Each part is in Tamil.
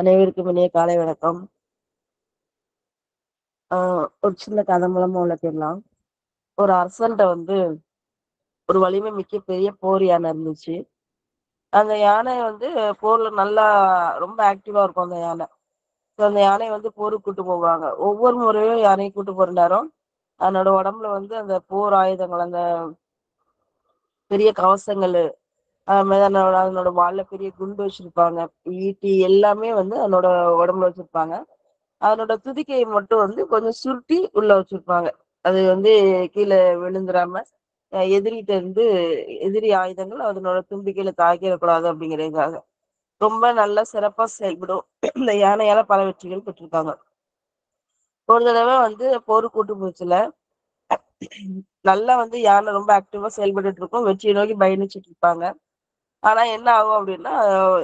அனைவருக்கும் இனிய காலை வணக்கம். ஒரு சின்ன கதை மூலமா உள்ள தெரியலாம். ஒரு அரசன்ட்ட வந்து ஒரு வலிமை மிக்க பெரிய போர் யானை இருந்துச்சு. அந்த யானை வந்து போர்ல நல்லா ரொம்ப ஆக்டிவா இருக்கும் அந்த யானை. ஸோ அந்த யானையை வந்து போருக்கு கூட்டு போவாங்க. ஒவ்வொரு முறையும் யானையை கூட்டு போற நேரம் அதனோட உடம்புல வந்து அந்த போர் ஆயுதங்கள், அந்த பெரிய கவசங்கள், அதனோட வாழை பெரிய குண்டு வச்சிருப்பாங்க, ஈட்டி எல்லாமே வந்து அதனோட உடம்புல வச்சிருப்பாங்க. அதனோட துதிக்கையை மட்டும் வந்து கொஞ்சம் சுருட்டி உள்ள வச்சிருப்பாங்க. அது வந்து கீழே விழுந்துடாம எதிரிகிட்ட இருந்து எதிரி ஆயுதங்கள் அதனோட தும்பிக்கையில தாக்கிடக்கூடாது அப்படிங்கிறதுக்காக ரொம்ப நல்லா சிறப்பா செயல்படும் இந்த யானையால பல வெற்றிகள் பெற்றிருக்காங்க. ஒரு தடவை வந்து போரு கூட்டு போச்சுல நல்லா வந்து யானை ரொம்ப ஆக்டிவா செயல்பட்டு இருக்கும், வெற்றியை நோக்கி பயணிச்சுட்டு இருப்பாங்க. ஆனா என்ன ஆகும் அப்படின்னா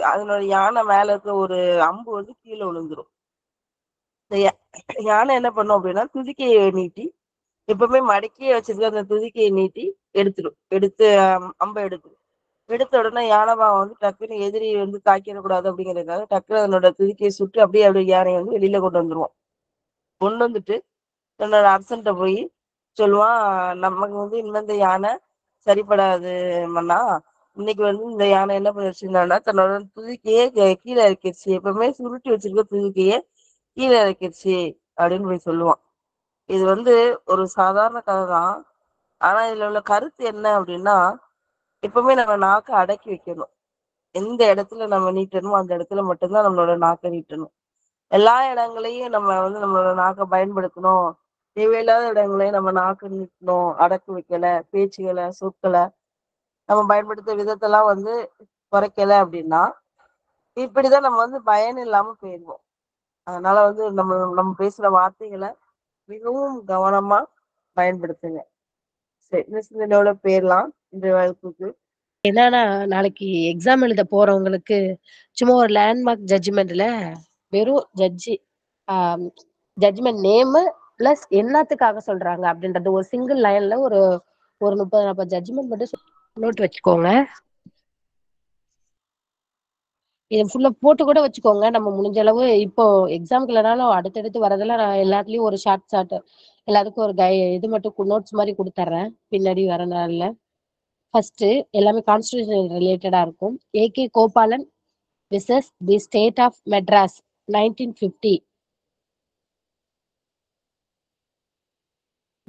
அதனோட யானை மேல இருக்கிற ஒரு அம்பு வந்து கீழே விழுந்துரும். இந்த யானை என்ன பண்ணும் அப்படின்னா துதிக்கையை நீட்டி எப்பவுமே மடக்கியே வச்சிருக்க அந்த துதிக்கையை நீட்டி எடுத்து அம்பை எடுத்துடும். எடுத்த உடனே யானைபாவம் வந்து டக்குன்னு எதிரி வந்து தாக்கிடக்கூடாது அப்படிங்கிறதுக்காக டக்குன்னு அதனோட துதிக்கையை சுட்டு அப்படியே யானையை வந்து வெளியில கொண்டு வந்துருவோம். கொண்டு வந்துட்டு தன்னோட அரசன்ட்ட போய் சொல்லுவான், நமக்கு வந்து இன்னும் இந்த யானை சரிப்படாது மன்னா, இன்னைக்கு வந்து இந்த யானை என்ன பண்ணி வச்சிருந்தான்னா தன்னோட துதிக்கையே கீழே இறக்கிடுச்சு, எப்பவுமே சுருட்டி வச்சிருக்க துதிக்கையே கீழே இறக்கிடுச்சு அப்படின்னு போய் சொல்லுவான். இது வந்து ஒரு சாதாரண கதை தான். ஆனா இதுல உள்ள கருத்து என்ன அப்படின்னா எப்பவுமே நம்ம நாக்கை அடக்கி வைக்கணும். எந்த இடத்துல நம்ம நீட்டணுமோ அந்த இடத்துல மட்டும்தான் நம்மளோட நாக்கை நீட்டணும். எல்லா இடங்களையும் நம்ம வந்து நம்மளோட நாக்கை பயன்படுத்தணும். தேவையில்லாத இடங்களையும் நம்ம நாக்கு நீட்டணும், அடக்கு வைக்கல, பேச்சுகளை சொற்களை நம்ம பயன்படுத்த விதத்தெல்லாம் வந்து குறைக்கல அப்படின்னா இப்படிதான் நம்ம வந்து பயன் இல்லாம போயிடுவோம். அதனால வந்து நம்ம பேசுற வார்த்தைகளை மிகவும் கவனமா பயன்படுத்துங்க. சரி, சிந்தனையோட பேர்லாம் இந்த வகுப்புக்கு என்னன்னா நாளைக்கு எக்ஸாம் எழுத போறவங்களுக்கு சும்மா ஒரு லேண்ட்மார்க் ஜட்ஜ்மெண்ட்ல வெறும் ஜட்ஜ்மெண்ட் நேமு பிளஸ் என்னத்துக்காக சொல்றாங்க அப்படின்றது ஒரு சிங்கிள் லைன்ல ஒரு 30-40 ஜட்ஜ்மெண்ட் மட்டும் நோட் வச்சுக்கோங்க. இது ஃபுல்லா போட்டு கூட வச்சுக்கோங்க. நம்ம முடிஞ்ச அளவு இப்போ எக்ஸாம்க்கு இல்லைனாலும் அடுத்தடுத்து வரதெல்லாம் நான் எல்லாத்துலயும் ஒரு ஷார்ட் எல்லாத்துக்கும் ஒரு இது மட்டும் நோட்ஸ் மாதிரி கொடுத்துட்றேன் பின்னாடி வரனால. ஃபர்ஸ்ட் எல்லாமே கான்ஸ்டியூஷன் ரிலேட்டடா இருக்கும். A K Gopalan versus the state of Madras 1950.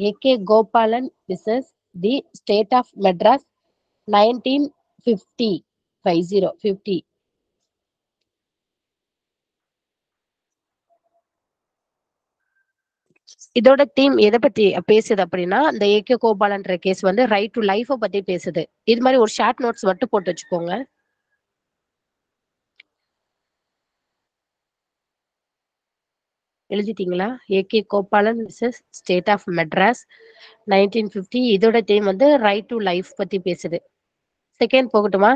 A K Gopalan versus the state of Madras 1950 50. இதோட தீம் எதை பத்தி பேசுது அப்படின்னா இந்த ஏகே கோபாலன்ற கேஸ் வந்து ரைட் டு லைஃபை பத்தி பேசுது. இது மாதிரி ஒரு ஷார்ட் நோட்ஸ் மட்டும் போட்டு வச்சுக்கோங்க. எழுதிட்டீங்களா? A K Gopalan versus state of Madras 1950. இதோட தீம் வந்து ரைட் டு லைஃப் பத்தி பேசுது. செகண்ட் போகட்டுமா?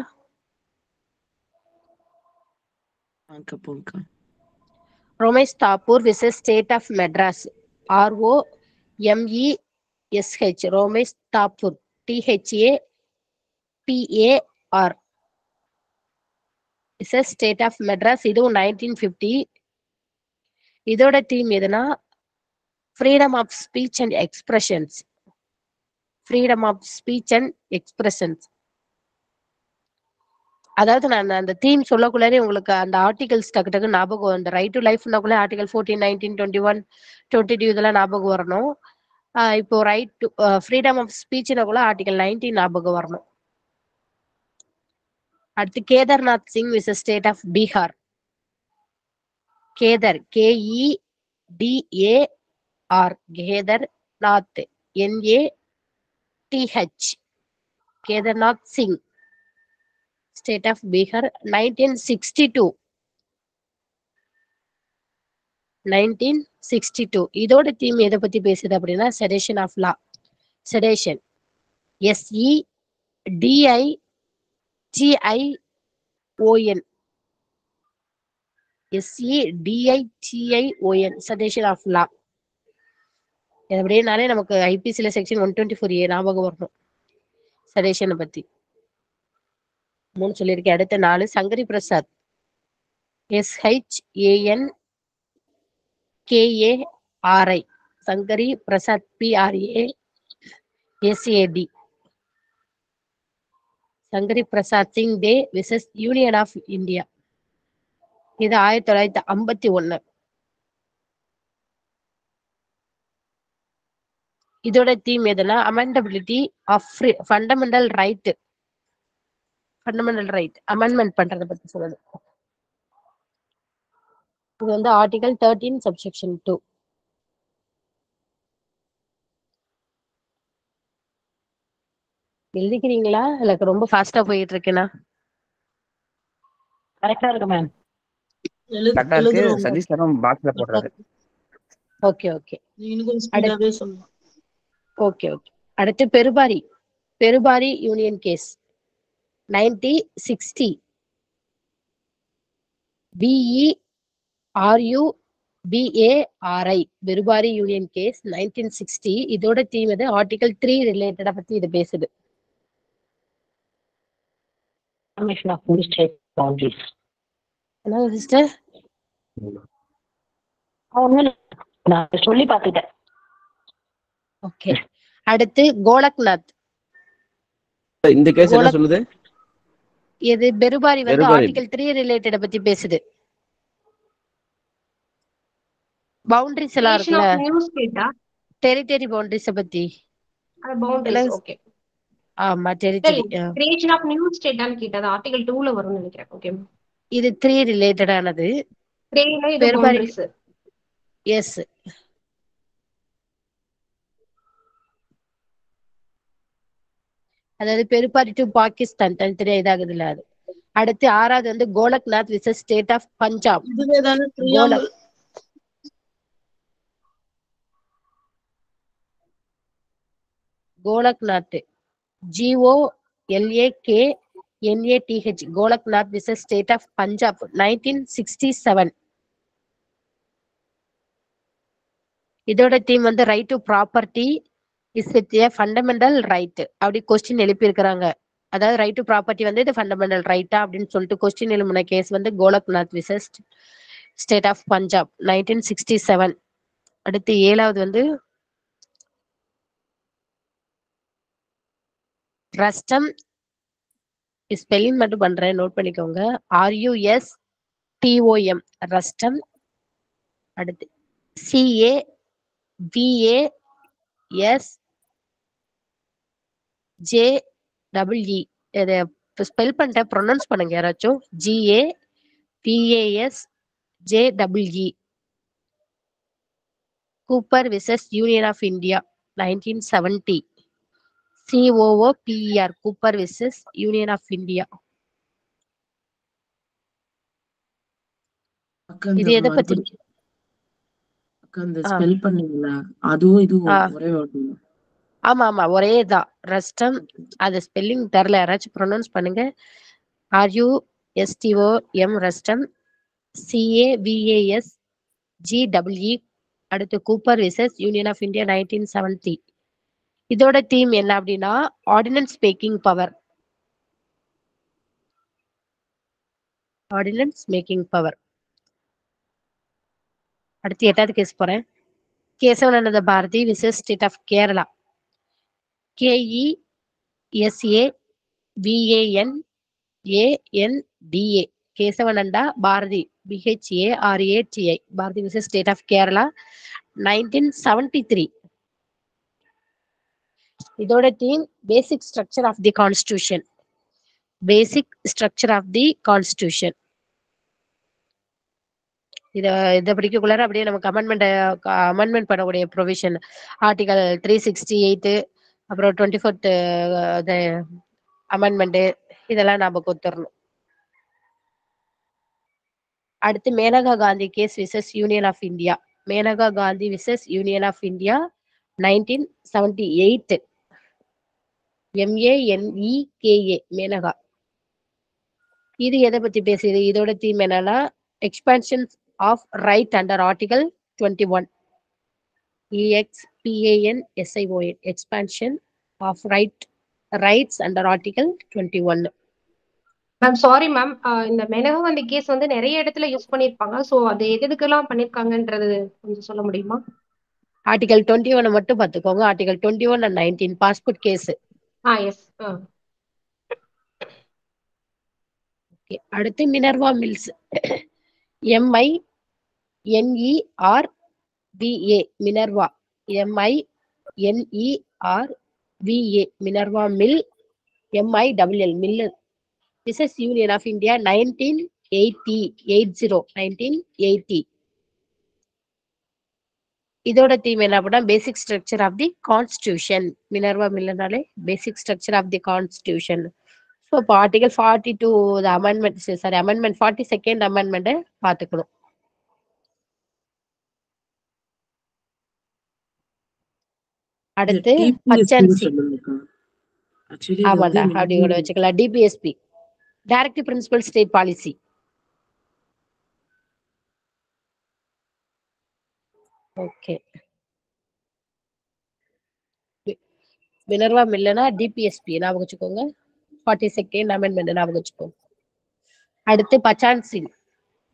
Romesh Thapar versus state of Madras ROMESH Romesh Thapar THAPAR versus state of Madras இதுவும் 1950. இதோட தீம் எதுனா freedom of speech and expressions. Freedom of speech and expressions. அதாவது நான் அந்த தீம் சொல்லக்குள்ளே உங்களுக்கு அந்த ஆர்டிகல்ஸ் டக்கு ஞாபகம், அந்த ரைட் டு லைஃப்னா கூட ஆர்டிகல் 14, 19, 21, 22 இதெல்லாம் ஞாபகம் வரணும். இப்போ ரைட் டு ஃப்ரீடம் ஆஃப் ஸ்பீச்னா கூட ஆர்டிகல் 19 ஞாபகம் வரணும். அடுத்து Kedarnath Singh versus state of Bihar. Kedar KEDAR Kedar Nath NATH Kedarnath Singh state of Bihar 1962. 1962. இதோட தீம் எதை பத்தி பேசுது அப்படின்னா sedition of law. Sedition SEDITION SEDITION sedition of law. அப்படின்னாலே நமக்கு IPCல செக்ஷன் 124A ஞாபகம் வரணும் செடேஷனை பத்தி. 3 சொல்லியிருக்கேன். அடுத்த 4 Sankari Prasad SHANKARI, Shankari Prasad, PRASAD. Shankari Prasad Singh Day versus Union of India. இது 1951. இதோட தீம் எதுனா amendability of fundamental right. Fundamental right amendment பண்றத பத்தி சொல்லுது. இது வந்து ஆர்டிகல் 13 சப்செக்ஷன் 2. எழுதிக்கிறீங்களா? எனக்கு ரொம்ப ஃபாஸ்டா போயிட்டு இருக்கேனா? கரெக்டா இருக்கு மேம். கரெக்டாக்கு சதீஷ் சரம் பாக்ஸ்ல போடுறாரு. Okay okay. நீங்க கொஞ்சம் ஸ்பீடாவே சொல்லுங்க. Okay okay. அடுத்து Berubari. Berubari union case 1960. BERUBARI Berubari union case 1960. இதோட தீம் இது ஆர்டிகல் 3 ரிலேட்டடா பத்தி இது பேசுது. Commission of State Boundaries. என்ன சிஸ்டர்? நான் சொல்லி பார்த்துட்டேன். ஓகே. அடுத்து கோலக்நாத். இந்த கேஸ் என்ன சொல்லுது? இது பெருபாரி வந்து ஆர்டிகல் 3 ரிலேட்டட் பத்தி பேசுது. பவுண்டரிஸ் எல்லாம் இருக்குல. டெரிட்டரி பவுண்டரிஸ் பத்தி. அது பவுண்டரிஸ் ஓகே. ஆமா territory. Creation of new state தான் கேட்டது ஆர்டிகல் 2 ல வரும்னு நினைக்கிறேன். ஓகே. இது 3 ரிலேட்டட் ஆனது. 3 ல இது பவுண்டரிஸ். எஸ். அதாவது பெருபாரி டு பாகிஸ்தான் தனித்தனியா இதாகுது இல்ல அது. அடுத்து 6வது வந்து Golaknath versus state of Punjab. இதுவேதான triangle. Golaknath GOLAKNATH Golaknath versus state of Punjab 1967. இதோட தீம் வந்து right to property is a fundamental right அப்படி கொஸ்டின் எழுப்பியிருக்கிறாங்க. அதாவது ரைட் டு ப்ராப்பர்ட்டி வந்து இது ஃபண்டமெண்டல் ரைட்டா அப்படின்னு சொல்லிட்டு கொஸ்டின் எழுப்பின கேஸ் வந்து Golaknath versus state of Punjab 1967. அடுத்து 7வது வந்து ரஸ்டம். ஸ்பெல்லிங் மட்டும் பண்றேன், நோட் பண்ணிக்கோங்க. RUSTOM ரஸ்டம். அடுத்து CAVASJEE இதை ஸ்பெல் பண்ணிட்டேன், ப்ரொனவுன்ஸ் பண்ணுங்க யாராச்சும். GAPASJEE Cooper versus union of India 1970. COOPER Cooper versus union of India. இது எதை பத்தி? அந்த ஸ்பெல் பண்ணீங்கள அதுவும் இது ஒரே வார்த்தை. ஆமா ஆமா ஒரேதான் ரஸ்டம். அது ஸ்பெல்லிங் தெரியல, யாராச்சும் ப்ரொனவுன்ஸ் பண்ணுங்க. RUSTOM ரஸ்டம். CAVASJEE அடுத்து Cooper versus union of India 1970. இதோட தீம் என்ன அப்படின்னா ordinance making power. Ordinance making power. அடுத்து 8வது கேஸ் போறேன். Kesavananda Bharati versus state of Kerala KESAVANANDA Kesavananda Bharati BHARATI Bharati versus state of Kerala 1973. இதோட theme basic structure of the constitution. Basic structure of the constitution. இதை படிக்கக்குள்ளார அப்படியே நமக்கு அமெண்ட்மெண்ட் பண்ணக்கூடிய ப்ரொவிஷன் ஆர்டிகல் 368 அப்புறம் 24th அமெண்ட்மெண்ட் இதெல்லாம் நாம கொடுத்துடணும். அடுத்து Maneka Gandhi case versus union of India. Maneka Gandhi versus union of India 1978. MENEKA Maneka. இது எதை பத்தி பேசுது? இதோட தீம் என்னன்னா expansion of right under article 21 EXPANSION expansion of rights under article 21. Ma'am, sorry ma'am, in the Menaka Gandhi case on the Narea use Panirpanga, so they did the Kalam Panirkang and Solamudima. Article 21 and Matupatukong, Article 21 and 19, passport case. Ah, yes. Okay, Adati Minerva Mills MINERVA, Minerva, MINERVA, Minerva Mill, MILL, Mill. This is Union of India, 1980. Idoda theme enna basic structure of the constitution. Minerva Mill basic structure of the constitution. So Article 42, the amendment, sorry, amendment 42nd amendment paathukodum. Adathu Pachansi. Actually, how do you go to DPSP? Directive Principle State Policy. Okay. Minerva Millana DPSP. Now we go 42nd Amendment. Now we go. Aditya Pachan Singh.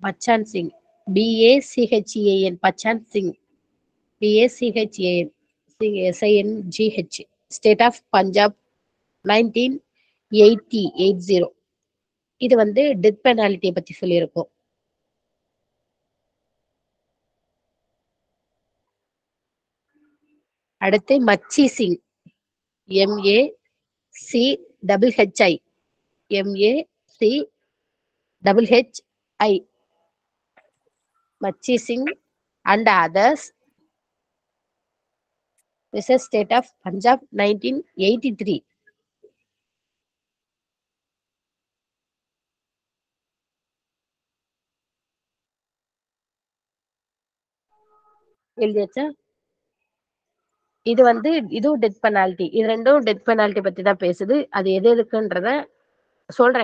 Pachan Singh. BACHEAN. Pachan Singh. BACHEAN. SINGH. State of Punjab. 1980. This is the death penalty. Machhi Singh. MACHI. MACHI. Machhi Singh and others. This is State of Punjab 1983. This is the death penalty. This is the death penalty. This is the soldier.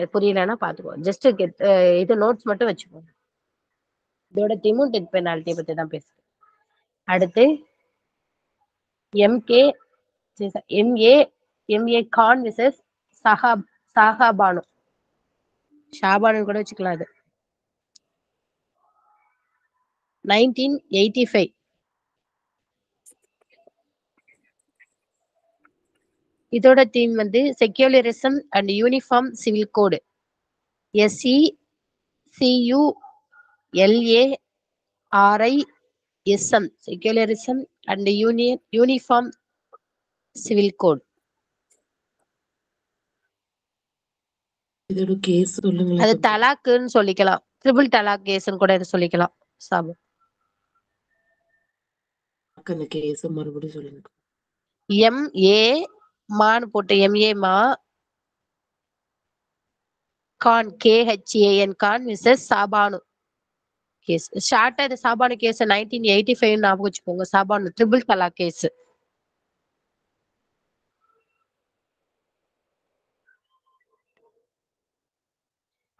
Just to get the notes. This is the death penalty. This is the M.A. Khan versus Shah Bano. Shah Bano 1985. This theme is Secularism and Uniform Civil Code. SECULARISM. Secularism and Uniform Civil Code. This case is Talak. Triple Talak case is M.A. Man put M.A. Ma Khan K.H.A.N. Khan versus Shah Bano case. Shot at the Shah Bano case in 1985 in Navajo, Shah Bano triple talaq case.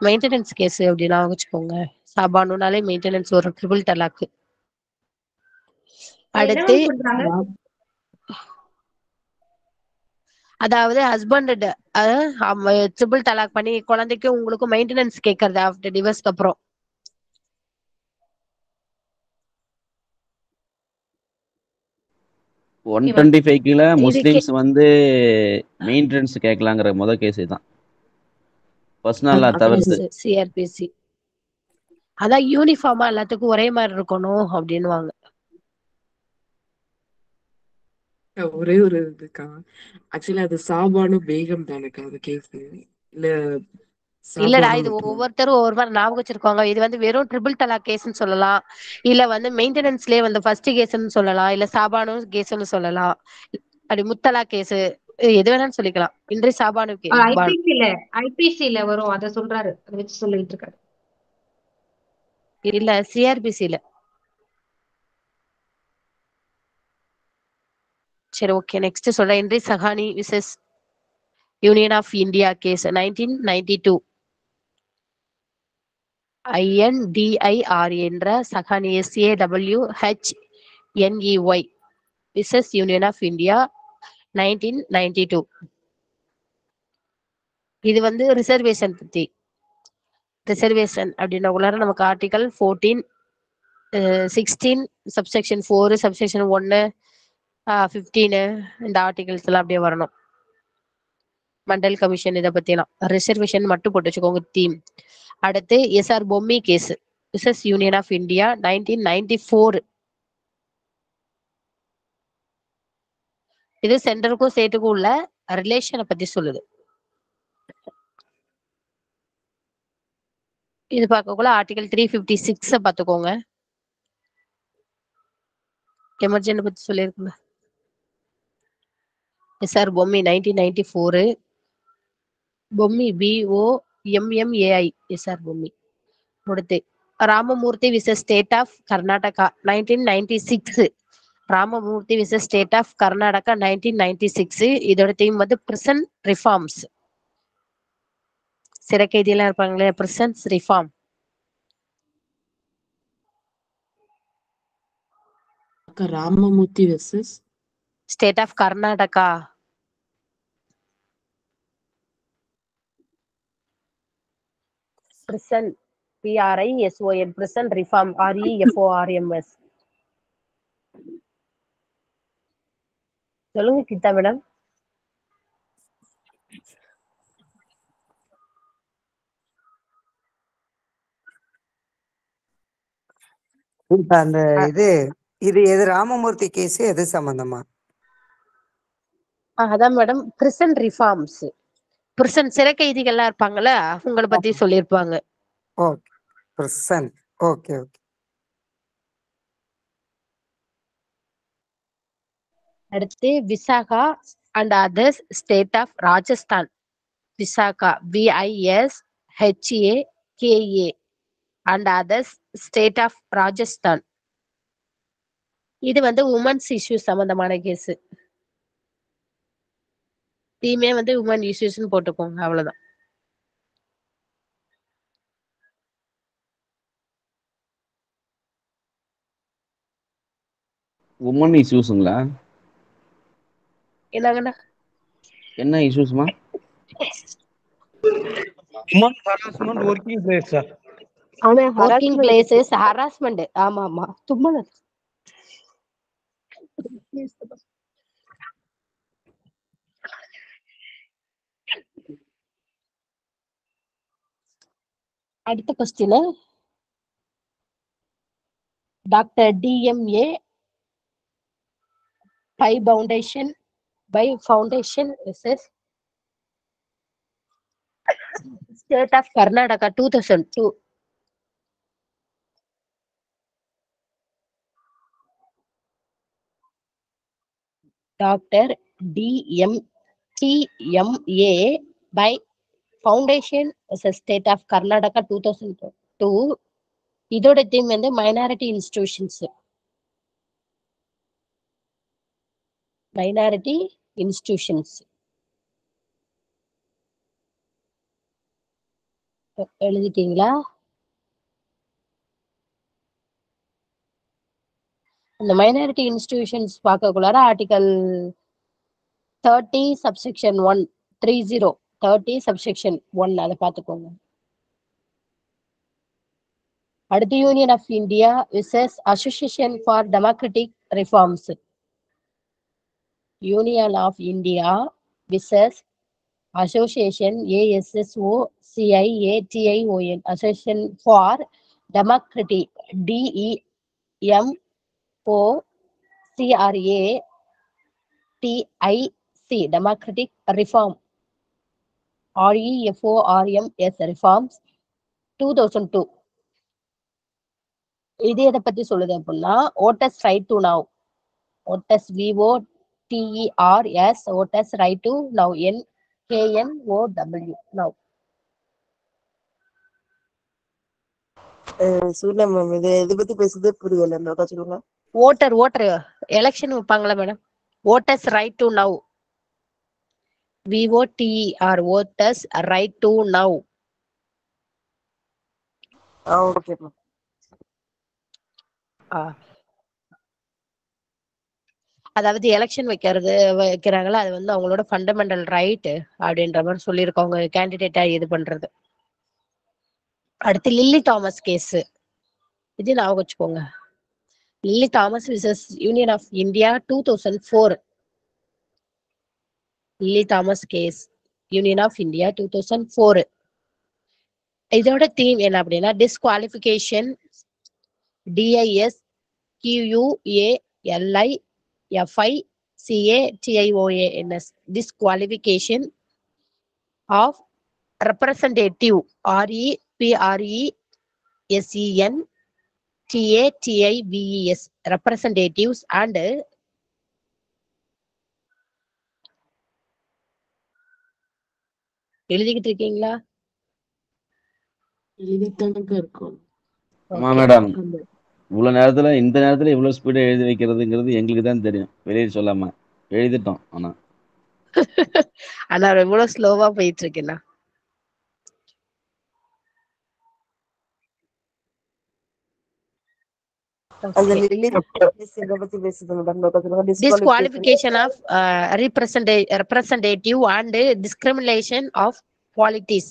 Maintenance case of the Navajo, Shah Bano maintenance or triple talaq. அதாவது husband triple talaq பண்ணி குழந்தைக்கு உங்களுக்கு மெயின்டனன்ஸ் கேக்குறது after divorce அப்புறம் முஸ்லிம்ஸ் வந்து மெயின்டனன்ஸ் கேக்கலாம்ங்கற முதல் கேஸ் இதான் पर्सनலா தவிர்த்து CRPC அத யூனிஃபார்மா எல்லாத்துக்கும் ஒரே மாதிரி இருக்கணும் அப்படினுவாங்க actually அது சாபானு பேகம் தானக்க அந்த கேஸ் இல்ல இல்லடா இது ஒவ்வொருத்தர் ஒவ்வொரு மாதிரி ஞாபகம் வச்சிருக்காங்க இது வந்து வெறும் ட்ரிபிள் தலாக் கேஸ்னு சொல்லலாம் இல்ல வந்து மெயின்டனன்ஸ்லயே வந்து ஃபர்ஸ்ட் கேஸ்னு சொல்லலாம் இல்ல சாபானு கேஸ்னு சொல்லலாம் அப்படி முத்தலா கேஸ் எது வேணாலும் சொல்லிக்கலாம் இன்றி சாபானு கேஸ் ஐபிசி ல வரும் அத சொல்றாரு அது வெச்சு சொல்லிட்டு இருக்காரு இல்ல சிஆர்பிசி ல okay, next is Indri Sahani versus Union of India case 1992. INDIR Indra Sahani SAWHNEY versus Union of India 1992. This is reservation. reservation அப்படின உள்ளார நமக்கு ஆர்டிகல் 14 16 சப்செக்ஷன் 4 சப்செக்ஷன் 1 15 இந்த ஆர்டிகல்ஸ் எல்லாம் அப்படியே வரணும் மண்டல் கமிஷன் இத பத்திலாம் ரிசர்வேஷன் மட்டும் போட்டு வச்சுக்கோங்க தீம் அடுத்து S R Bommai case Business Union of India 1994 இது சென்டருக்கும் ஸ்டேட்டுக்கும் உள்ள ரிலேஷனை பத்தி சொல்லுது இது பார்க்கக்குள்ள ஆர்டிகல் 356 பாத்துக்கோங்க எமர்ஜென்ட் பத்தி சொல்லிருக்குங்க S R Bommai 1994 Bommai BOMMAI S R Bommai அடுத்து Ramamurthy vs State of Karnataka 1996 Ramamurthy vs State of Karnataka 1996 இதோட theme வந்து prison reforms சிறைக்கைதிகளா இருப்பாங்களே prison reform Ramamurthy vs State of Karnataka prison PRISON prison reform REFORMS சொல்லுங்க கீதா மேடம் அந்த இது இது எது ராமமூர்த்தி கேஸ் எது சம்பந்தமா அதான் மேடம் prison reforms prison சிறைக்கைதிகள் எல்லாம் இருப்பாங்கல அவங்களை பத்தி சொல்லிருப்பாங்க okay Prison. Okay, okay. Aduthe Vishaka and others state of Rajasthan. Vishaka VISHAKA and others state of Rajasthan. Idu vandu women's issues sambandhamana case. Theme vandu women issues nu potukonga avladha. Women issues ங்களா என்னங்கடா என்ன issues மா women harassment working place sir ஆமா working places harassment ஆமா ஆமா தும்மல அடுத்த question doctor DMA Pi Foundation versus State of Karnataka 2002. Dr. DMA Pi Foundation versus State of Karnataka 2002. இதோட theme வந்து minority institutions. Minority institutions எழுதிட்டீங்களா அந்த minority institutions பார்க்கக்குள்ளார ஆர்டிகல் 30 சப்செக்ஷன் 1 30 30 சப்செக்ஷன் 1 அத பாத்துக்கோங்க அடுத்து union of India versus association for democratic reforms Union of India versus Association ASSOCIATION Association for Democracy DEMOCRATIC Democratic Reform REFORMS Reforms 2002 இது எதை பத்தி சொல்லுது அப்படின்னா voters right to now voters vote TERS voters right to now NKNOW now சூலம் மேம் இது எது பத்தி பேசுது புரியல மேம் சொல்லுங்க voter எலெக்ஷன் வைப்பாங்களா madam voters right to now VOTER voters right to now okay ma'am அதாவது எலெக்ஷன் வைக்கிறாங்களா அது வந்து அவங்களோட ஃபண்டமெண்டல் ரைட் அப்படின்ற மாதிரி சொல்லியிருக்காங்க கேண்டிடேட்டா இது பண்றது அடுத்து லில்லி தாமஸ் கேஸ், இது ஞாபகம் வச்சுக்கோங்க. Lily Thomas versus union of India 2004. Lily Thomas case, union of India 2004. இதோட தீம் என்ன அப்படின்னா disqualification, D I S QUALIFICATIONS, disqualification of representative REPRESENTATIVES, representatives and எழுதிக்கிட்டு இருக்கீங்களா? இவ்வளவு நேரத்துல இந்த நேரத்துல இவ்வளவு ஸ்பீடா எழுதி வைக்கிறதுங்கிறது எங்களுக்கு தான் தெரியும், வெளியே சொல்லாம எழுதிட்டோம். ஆனா அதான் இவ்வளவு ஸ்லோவா போயிட்டு இருக்கேன்னா. Disqualification of representative and discrimination of qualities.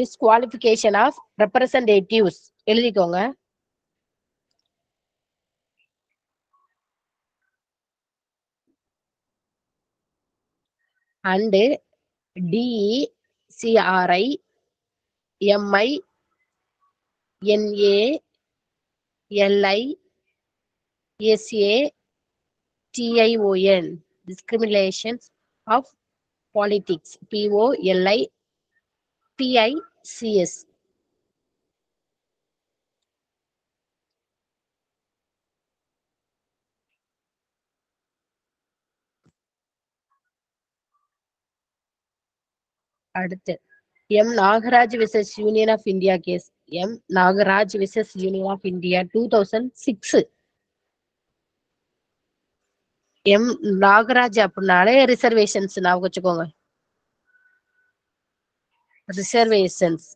Disqualification of representatives எழுதிக்கோங்க. And DCRIMINALISATION, discriminations of politics, POLIPICS. அடுத்து M. Nagaraj vs. Union of India case. M. Nagaraj vs. Union of India 2006. M. Nagaraj அப்படினாலே ரிசர்வேஷன்ஸ் ஞாபகம் வச்சுக்கோங்க. ரிசர்வேஷன்ஸ்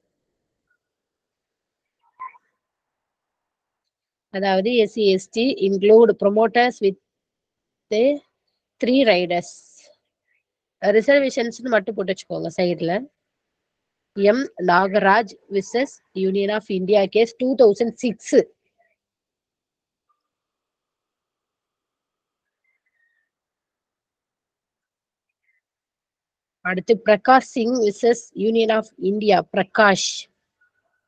அதாவது SC ST include promoters with 3 riders. ரிசர்வேஷன்ஸ்னு மட்டும் போட்டு வச்சுக்கோங்க சைடில். M Nagaraj versus union of India case 2006. அடுத்து Prakash Singh versus union of India. Prakash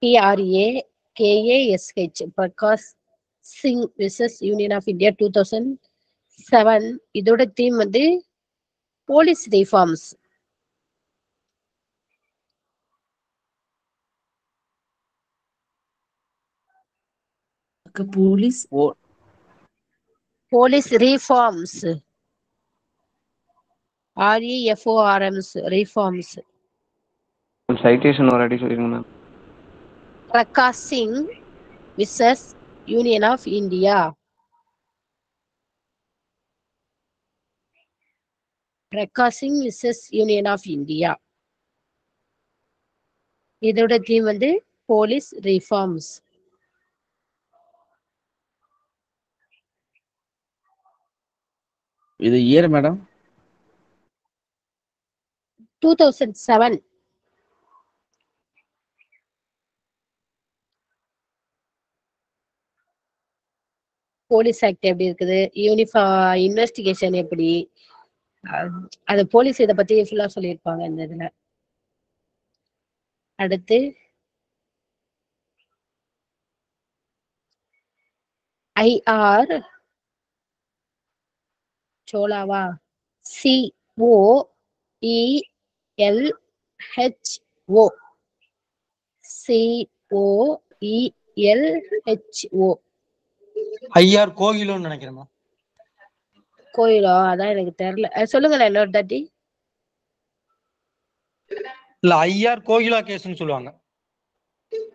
PRAKASH, Prakash Singh versus union of India 2007. இதோட தீம் வந்து police reforms. Police reforms REFORMs, reforms. Citation already சொல்லுங்க ma'am. Prakash Singh vs Union of India. Prakash Singh vs Union of India. இதோட தீம் வந்து போலீஸ் ரிஃபார்ம்ஸ். இது இயர் மேடம் 2007. போலீஸ் ஆக்ட் எப்படி இருக்குது, இன்வெஸ்டிகேஷன் எப்படி, அது போலீஸ் இதை பத்தி ஃபுல்லா சொல்லியிருப்பாங்க இந்த இதுல. அடுத்து IR சோலாவா COELHO, COELHO. IR கோகிலோன்னு நினைக்கிறேன். கோயிலோ? அதான் எனக்கு தெரியல, சொல்லுங்களேன் இன்னொரு தாட்டி. இல்ல IR கோகிலா கேஸ்னு சொல்லுவாங்க.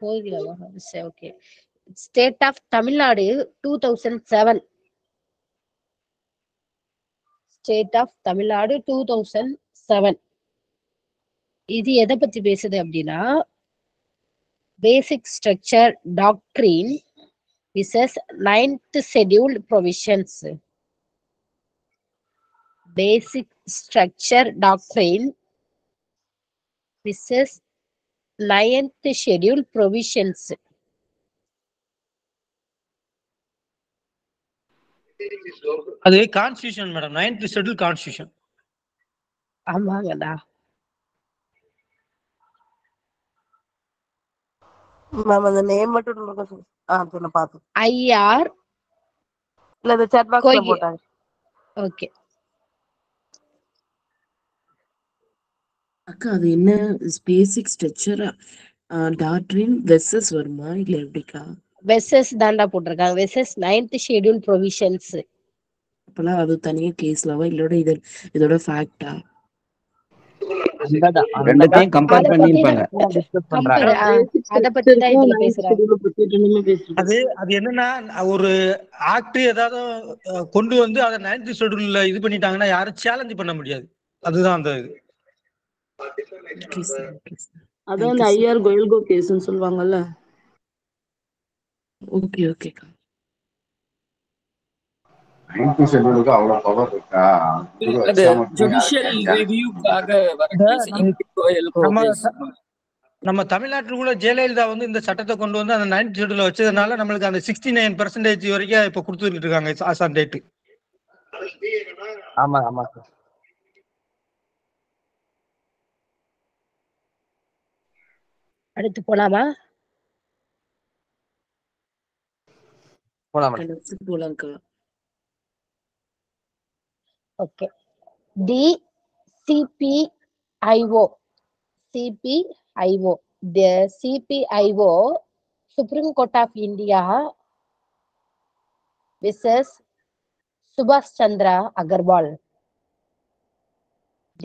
கோகிலாவா? சரி okay. State of Tamil Nadu 2007. State of Tamil Nadu 2007. இது எதை பத்தி பேசுது அப்படின்னா basic structure doctrine versus 9th schedule provisions. பேசிக் ஸ்ட்ரக்சர் டாக்ட்ரின் Mrs. Liant schedule provisions. The constitution, madam, 9th schedule constitution. The name of the IR. No, the chat box. Okay. Basic structure doctrine versus Verma Levica. Versus Danda Putraga versus 9th schedule provisions. Pala Adutani case law, either a fact. அது என்னன்னா ஒரு ஆக்ட் ஏதாவது கொண்டு வந்து அத 9th ஷெட்யூல்ல இது பண்ணிட்டாங்கன்னா யாரும் சேலஞ்ச் பண்ண முடியாது. அதுதான் அந்த அது அந்த ஐஆர் கோயல்கோ கேஸ்னு சொல்வாங்கல்ல. Okay okay. 9th schedule ka avlo power irukka judicial review kaga nama Tamil Nadu kuda jaililda vandu indha sattathai kondu vandu and 9th schedule vechadanaala namalku and 69% varaiya ipo kuduthirukanga as on date ama ama sir aduthu polama polama polanka. Okay, the CPIO, the CPIO, Supreme Court of India versus Subhash Chandra Agarwal.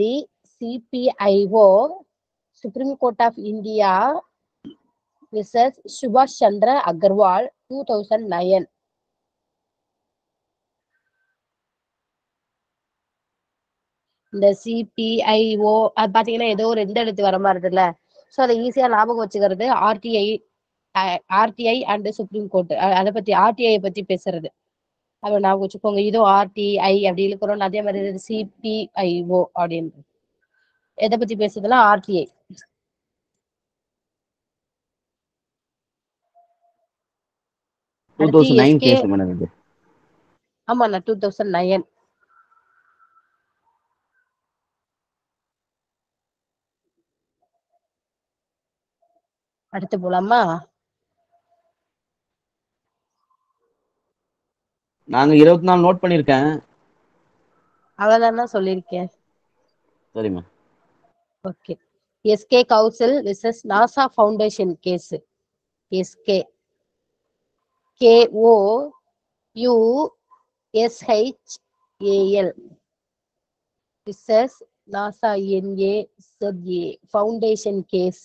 The CPIO, Supreme Court of India versus Subhash Chandra Agarwal, 2009. The CPIO, so the easy RTI, RTI and the Supreme Court. RTI pesarad. RTI CPIO audience. RTI. Case 2009. அடுத்து போலாமா? நாங்க 24 நோட் பண்ணிருக்கேன். அவ்வளவுதானா சொல்லிருக்கேன். சரிமா. Okay. SK Council versus NASA Foundation case. SK Koushal versus NASA NALSA Foundation case.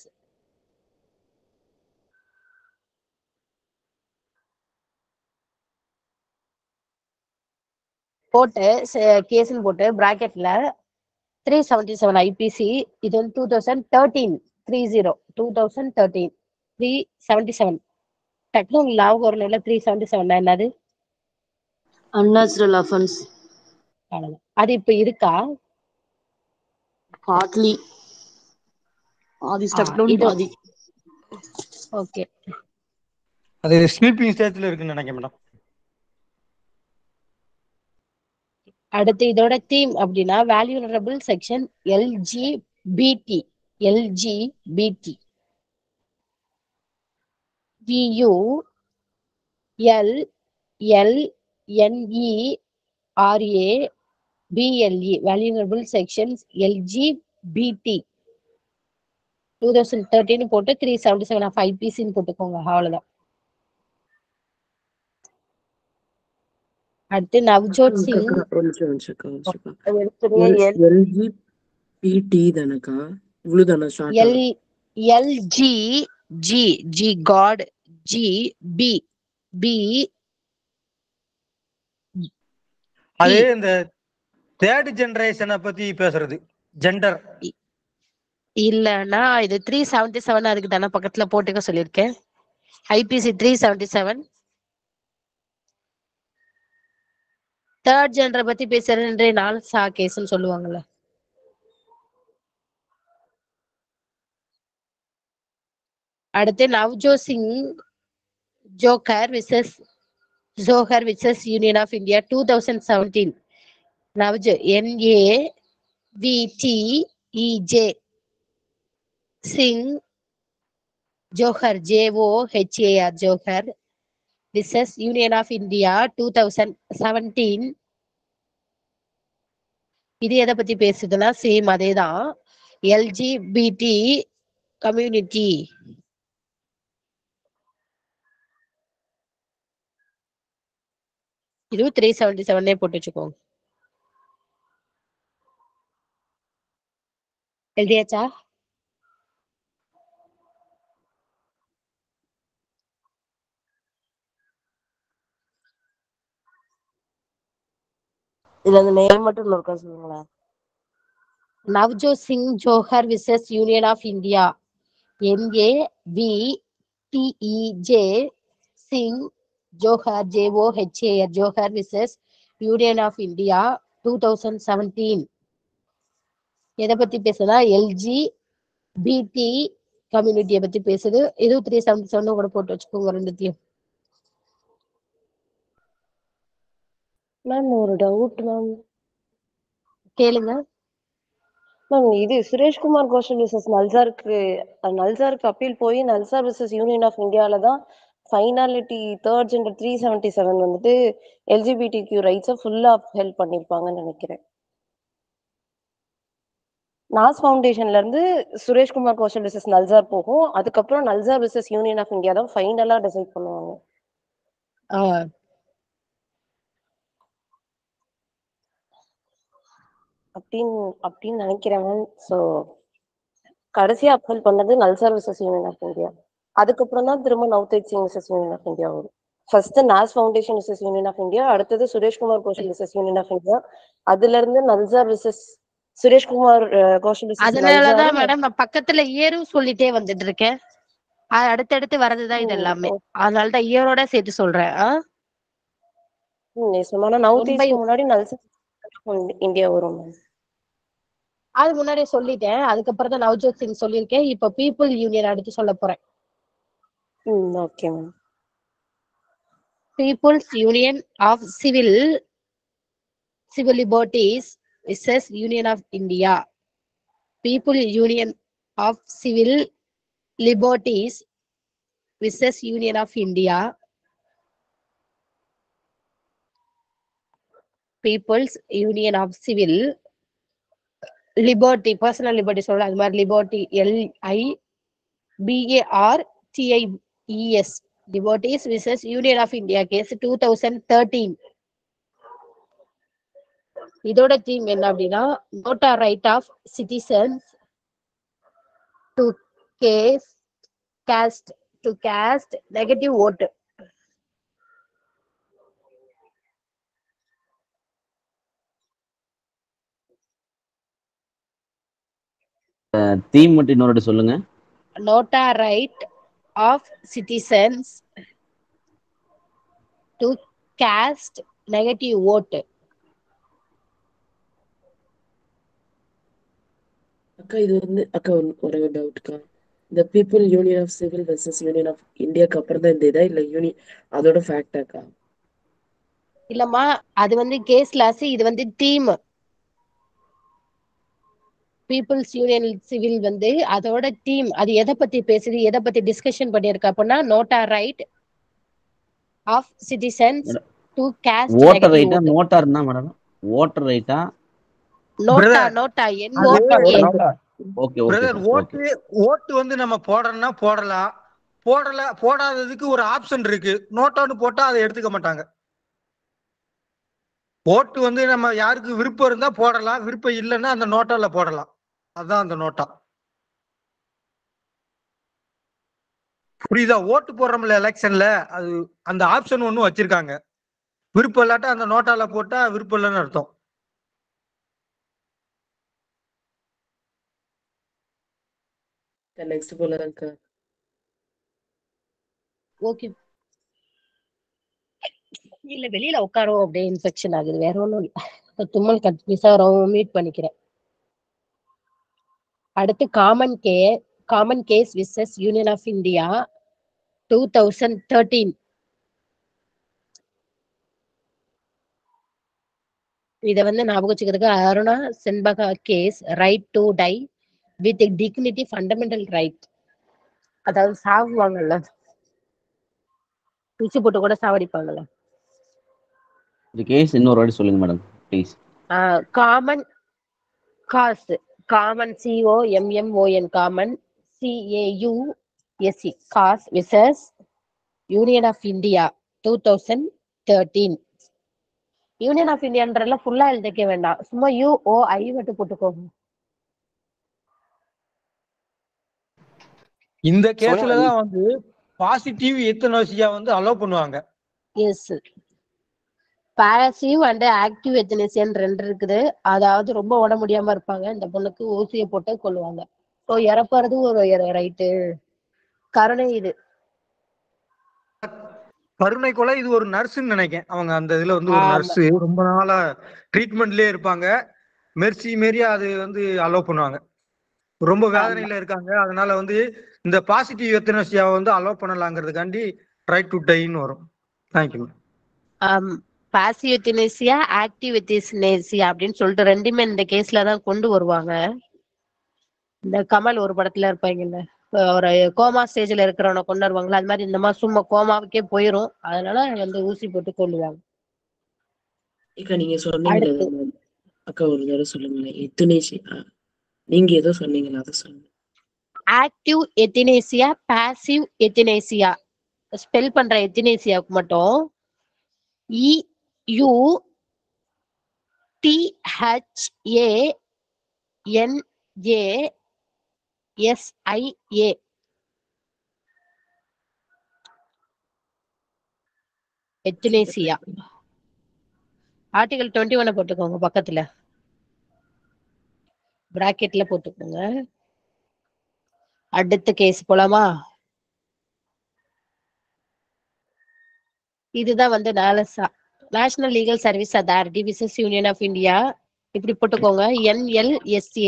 Case in water bracket 377 IPC is on 2013 377 technical law or 377 another unnatural offense. Partly all this technology. Okay. Are sleeping stage? The theme of the valuable section LGBT. LGBT. VULLNERABLE. Valuable sections LGBT. 2013 377 of IPC in Potakonga. At the Navtej Singh LGBT Danaka LG God G B Are in the third generation apathy Pesardi gender Illana the 377 are Dana Pakatla Portica Solid IPC 377 third gender பத்தி பேசறேன்றே NALSA கேஸ்னு சொல்லுவாங்கல அடுத்து Navjot Singh Johar versus union of India 2017. நவ்ஜோ NAVTEJ Singh Johar JOHAR Johar versus Union of India 2017. இது எதை பத்தி பேசுதுன்னா சேம் அதே தான், எல்ஜிபிடி கம்யூனிட்டி. இது 377 போட்டு வச்சுக்கோங்க. எழுதியாச்சா? Navjot Singh Johar versus union of India NAVTEJ Singh Johar JOHAR Johar versus union of India 2017. எதை பத்தி பேசுனா எல்ஜிபிடி கம்யூனிட்டியை பத்தி பேசுது. இது 377 கூட போட்டு வச்சுக்கோங்க ரெண்டுத்தையும். மேம் ஒரு டவுட் மேம், கேளுங்க மேம். இது சுரேஷ்குமார் கோஷல் விசஸ் நல்சாருக்கு அப்பீல் போய் நல்சா விசஸ் யூனியன் ஆஃப் இந்தியால தான் ஃபைனாலிட்டி 377 வந்துட்டு எல்ஜிபிடிக்யூ ரைட்ஸை ஃபுல்லா ஹெல்ப் பண்ணிருப்பாங்கன்னு நினைக்கிறேன். நாஸ் ஃபவுண்டேஷன்ல இருந்து சுரேஷ்குமார் கோஷல் விசஸ் நல்சார் போகும், அதுக்கப்புறம் NALSA versus union of India தான் ஃபைனலா டிசைட் பண்ணுவாங்க. அப்படின்னு நினைக்கிறேன் மேம். ஸோ கடைசியா அப்பீல் பண்ணது NALSA versus union of India, அதுக்கப்புறம் தான் திரும்ப Navtej Singh versus union of India வரும். First Naz foundation versus union of India, அடுத்தது Sureshkumar Koushal versus union of India, அதுல இருந்து நல்சா விசஸ் சுரேஷ்குமார் கோஷல். அதனாலதான் மேடம் நான் பக்கத்துல இயரும் சொல்லிட்டே வந்துட்டு இருக்கேன், அடுத்தடுத்து வரதுதான் இது எல்லாமே, அதனாலதான் இயரோட சேர்த்து சொல்றேன். முன்னாடி நல்சா இந்தியா வரும் அது முன்னாடியே சொல்லிட்டேன், அதுக்கப்புறம் தான் நவ்ஜோத் சிங் சொல்லியிருக்கேன். இப்ப பீப்புள் யூனியன் அடுத்து சொல்ல போறேன். Okay ma'am. People's union of civil liberties versus union of India. People union of civil liberties versus union of India. People's Union of Civil Liberty, personal liberty சொல்ல அது மாதிரி liberty LIBARTIES liberties versus Union of India case 2013. இதோட தீம் என்ன அப்படின்னா voter right of citizens to cast negative vote. தீம் மட்டும் இன்னொரு சொல்லுங்க. NOTA right of citizens to cost negative vote. அக்கா இது வந்து அக்கா ஒரே ஒரு டவுட் அக்கா, the people union of civil versus union of இந்தியாக்கு அப்புறம் தான் இந்த இதா இல்ல யூனியன் அதோட ஃபேக்ட் அக்கா? இல்லம்மா அது வந்து கேஸ் லாஸ், இது வந்து தீம். பீப்புள்ஸ் யூனியன் சிவில் வந்து அதோட டீம், அது எதை பத்தி பேசுது, எதை பத்தி டிஸ்கஷன் பண்ணியிருக்கா அப்படின்னா NOTA right of citizens to cast voter ரைட்டா. நோட்டார்னா மேடம் வோட்டர் ரைட்டா? NOTA okay brother. ஓட்டு வந்து நம்ம போடுறோம்னா போடாததுக்கு ஒரு ஆப்ஷன் இருக்கு. நோட்டான்னு போட்டா அதை எடுத்துக்க மாட்டாங்க. ஓட்டு வந்து நம்ம யாருக்கு விருப்பம் இருந்தா போடலாம், விருப்பம் இல்லைன்னா அந்த நோட்டால போடலாம். அதுதான் அந்த நோட்டா. புரியுதா? ஓட்டு போடுறோம்ல எலெக்ஷன்ல, அது அந்த ஆப்ஷன் ஒன்னும் வச்சிருக்காங்க. விருப்பம் இல்லாட்டா அந்த நோட்டால போட்டா விருப்பம் இல்லைன்னு அர்த்தம். நெக்ஸ்ட் போலாம்க்கா. ஓகே இல்ல வெளியில உட்காரும் அப்படியே இன்ஃபெக்ஷன் ஆகுது, வேற ஒன்றும் இல்லை. தும்மல் கண்டினியூஸா பண்ணிக்கிறேன். அடுத்து common Common Case versus Union of India, 2013. Aruna Senbaga case, right to die with a dignity, fundamental right. That is how we are. The case in no word is madam, please. Common cause, common C-O-M-M-O-N, common C-A-U-S-E, cause versus Union of India, 2013. Union of India under full I'll take a summa U O I to put a in the case on the positive euthanasia on the Alopunanga. Yes. Passive and active euthanasia and render the other Robo Adamudia Marpanga and the Punaku Osia Pota Kolwanga. So Yarapardu or Yara right Karana. கருணைக்குள்ள இது ஒரு நர்ஸ்ன்னு நினைக்கிறேன் அவங்க அந்த இதுல வந்து ஒரு நர்ஸ் ரொம்ப நாளா ட்ரீட்மென்ட்லயே இருப்பாங்க மெர்சி மேரியா அது வந்து அலோ பண்ணுவாங்க ரொம்ப வேதனையில இருக்காங்க அதனால வந்து இந்த பாசிட்டிவ் எத்தனசியா வந்து அலோ பண்ணலாம்ங்கிறதுக்காண்டி ட்ரை டு டைன்னு வரும் thank you positive euthanasia active euthanasia அப்படினு சொல்லிட்டு ரெண்டுமே இந்த கேஸ்ல தான் கொண்டு வருவாங்க இந்த கமல் ஒரு படத்துல இருப்பாங்கல்ல ஒரு கோமா ஸ்டேஜ்ல இருக்கறவன கொன்னருவாங்கல அது மாதிரி இந்த மாதிரி சும்மா கோமாவுக்கே போயிரும் அதனால வந்து ஊசி போட்டு கொல்லுவாங்க இக்க நீங்க சொன்னீங்க அக்கா ஒரு தடவை சொல்லுங்க எத்தனேசியா நீங்க ஏதோ சொன்னீங்கல அத சொல்லுங்க active euthanasia passive euthanasia spell பண்ற எத்தனேசியாக்கு மட்டும் E U T H A N A S I A. Euthanasia. Article 21 போட்டுக்கோங்க பக்கத்துல. பிராக்கெட்ல போட்டுக்கோங்க. அடுத்த கேஸ் போலாமா? இதுதான் வந்து NALSA. National Legal Service Authority versus Union of India. இப்படி போட்டுக்கோங்க NLSA.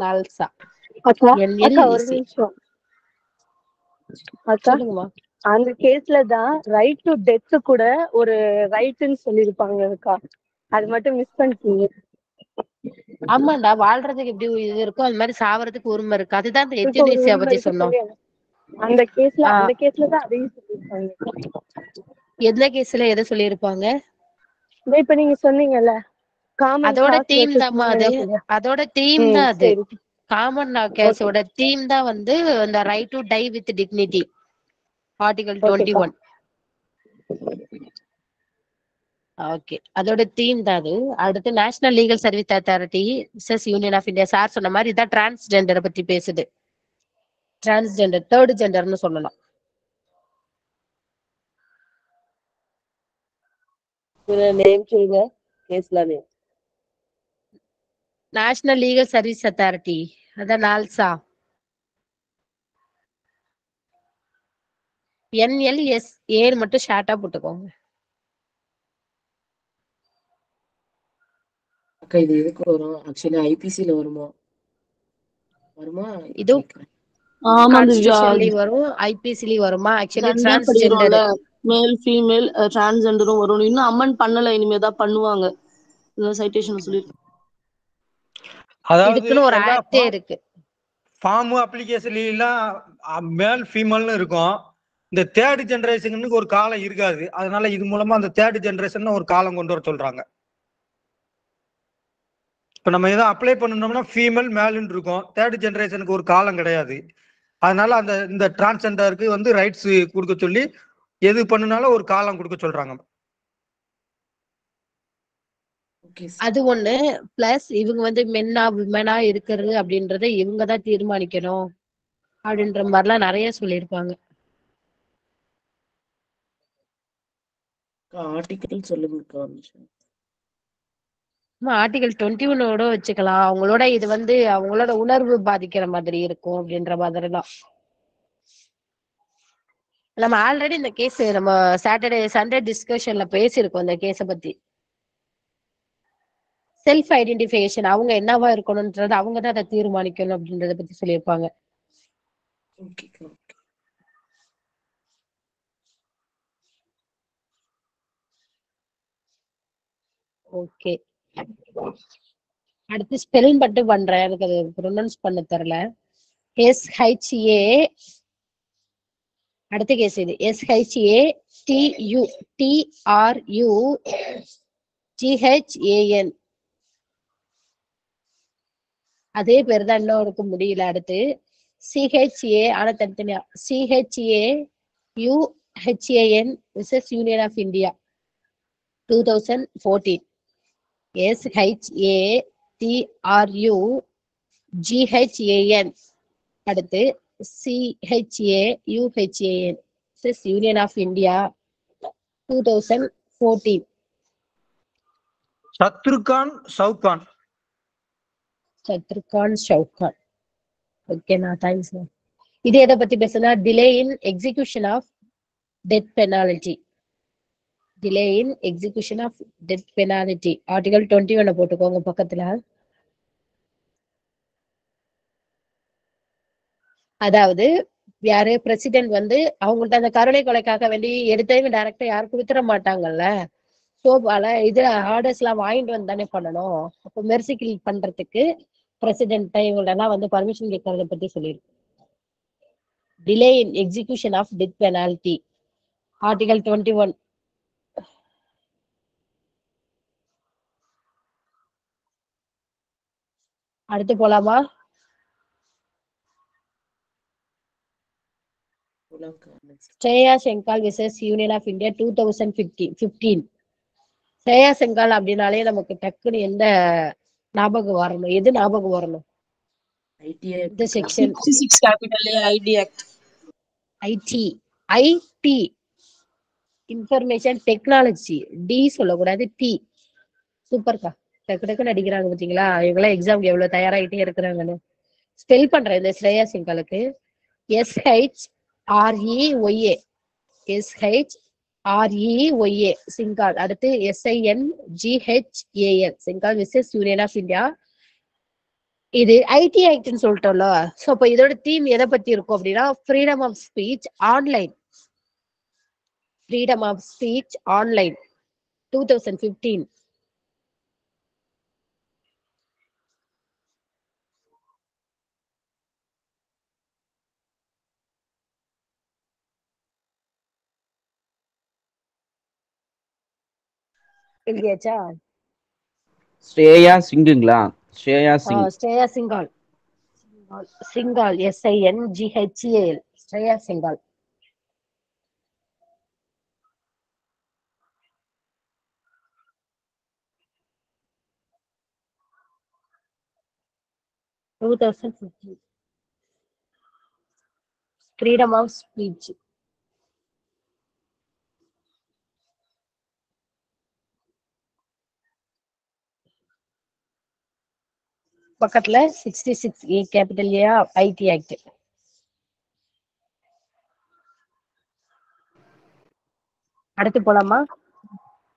NALSA. அந்த கேஸ்ல தான் ரைட் டு டெத் கூட ஒரு ரைட்னு சொல்லிருப்பாங்க அக்கா அது மட்டும் மிஸ் பண்ணிட்டீங்க ஆமாடா வாழ்றதுக்கு எப்படி இது இருக்கோ அது மாதிரி சாவறதுக்கு உரிமை இருக்கு அதுதான் அந்த எத்தனேசியா பத்தி சொன்னோம் அந்த கேஸ்ல தான் அதையும் சொல்லிருப்பாங்க எந்த கேஸ்ல எதை சொல்லிருப்பாங்க இப்ப நீங்க சொன்னீங்கல அதோட தீம் தான் அது காமன் கேஸோட தீம் தான் வந்து அந்த right to die with dignity article 21 okay அதோட தீம் தான் அது அடுத்து national legal service authority versus union of India sir சொன்ன மாதிரி இதான் டிரான்ஸ்ஜெண்டரை பத்தி பேசுது டிரான்ஸ்ஜெண்டர் தேர்ட் ஜெண்டர்னு சொல்லலாம் நேம் சொல்லுங்க கேஸ்ல name National Legal Service Authority, that's NALSA. NLSA மட்டும் ஷார்ட்டா போட்டுக்கோங்க. அக்கா இது எதுக்கு வரும்? ஆக்சுவலி ஐபிசில வருமா? வருமா? இது ஆமா இது வரும் ஐபிசில வருமா? ஆக்சுவலி டிரான்ஸ்ஜெண்டர் மேல் ஃபீமேல் டிரான்ஸ்ஜெண்டரும் வரும். இன்னும் அமெண்ட் பண்ணல இனிமே தான் பண்ணுவாங்க. இந்த சைட்டேஷன் சொல்லிருக்கேன். அதுக்குன்னு ஒரு ஆக்டே இருக்கு ஃபார்ம் அப்ளிகேஷன்லாம் மேல் ஃபீமேல்னு இருக்கும் இந்த தேர்ட் ஜெனரேஷனுக்கு ஒரு காலம் இருக்காது அதனால இது மூலமா அந்த தேர்ட் ஜெனரேஷன் ஒரு காலம் கொண்டு வர சொல்றாங்க இப்போ நம்ம ஏதோ அப்ளை பண்ணனும்னா ஃபீமேல் மேல்னு இருக்கும் தேர்ட் ஜெனரேஷனுக்கு ஒரு காலம் கிடையாது அதனால அந்த இந்த டிரான்ஸ்ஜெண்டருக்கு வந்து ரைட்ஸ் கொடுக்க சொல்லி எது பண்ணுனாலும் ஒரு காலம் கொடுக்க சொல்றாங்க அது ஒண்ணு பிளஸ் இவங்க வந்து மென்னா விமனா இருக்கிறது அப்படின்றத இவங்கதான் தீர்மானிக்கணும் அப்படின்ற மாதிரிலாம் நிறைய சொல்லியிருப்பாங்க ஆர்டிகல் சொல்லுங்க ஆர்டிகல் 21ஓட வச்சுக்கலாம் அவங்களோட இது வந்து அவங்களோட உணர்வு பாதிக்கிற மாதிரி இருக்கும் அப்படின்ற மாதிரி எல்லாம் நம்ம ஆல்ரெடி இந்த கேஸ் நம்ம சாட்டர்டே சண்டே டிஸ்கஷன்ல பேசியிருக்கோம் இந்த கேஸை பத்தி செல்ஃப் ஐடென்டிஃபிகேஷன், அவங்க என்னவா இருக்கணும்ன்றது அவங்க தான் அதை தீர்மானிக்கணும் அப்படின்றத பத்தி சொல்லியிருப்பாங்க. ஓகே, அடுத்து ஸ்பெல்லிங் பட்டு பண்றேன், எனக்கு அது ப்ரொனன்ஸ் பண்ண தெரியல. SHA, அடுத்த கேஸ் இது SHATUTRUGHAN, அதே பேர் தான் இன்னும் இருக்க முடியல. அடுத்து CHA, ஆனா தனித்தனியா CHAUHAN versus union of India 2014. SHATRUGHAN, அடுத்து CHAUHAN versus union of India 2014. Shatrughan Chauhan, Shatrughan Chauhan. Okay na, thanks na. Idu edha patti pesana, delay in execution of death penalty. Delay in execution of death penalty, article 21 potukonga pakkathila. Adavadhu yare president vandu avanga andha karulai kolaikkaaga vendi eduthaiyum direct yaar kudutira maatangalla. So பல இதில் ஆர்டர்ஸ்லாம் வாங்கிட்டு வந்து தானே பண்ணணும். அப்போ மெர்சிக்கில் பண்ணுறதுக்கு பிரசிடென்ட்டை இவங்களெல்லாம் வந்து பர்மிஷன் கேட்கறத பற்றி சொல்லியிருக்கு. Delay in execution of death penalty article 21. அடுத்து போகலாமா? Shreya Singhal versus union of India 2015. Shreya Singhal அப்படின்னாலே நமக்கு டக்குன்னு எந்த ஞாபகம் வரணும், எது ஞாபகம் வரணும்? ஐடி இன்ஃபர்மேஷன் டெக்னாலஜி, டி சொல்லக்கூடாது, டி. சூப்பர்க்கா, டக்கு டக்குன்னு அடிக்கிறாங்க பார்த்தீங்களா, இவங்களாம் எக்ஸாம்க்கு எவ்வளவு தயாராகிட்டே இருக்கிறாங்கன்னு. ஸ்பெல் பண்றேன் இந்த ஸ்ரேயா சிங்காலுக்கு SHREYA, SHREYA சிங்கால். அடுத்து SINGHAL Singhal versus union of India. இது ஐடி ஆக்ட்னு சொல்லிட்டோம்ல, ஸோ அப்போ இதோட தீம் எதை பத்தி இருக்கும் அப்படின்னா freedom of speech online. Freedom of speech online 2015. எழுதியாச்சா? ஸ்ரேயா சிங்குங்களா? Shreya Singh, Shreya Singhal, Singhal SINGHAL, Shreya Singhal. Freedom of speech. பக்கத்துல 66A capital A IT act. அடுத்து போலாமா?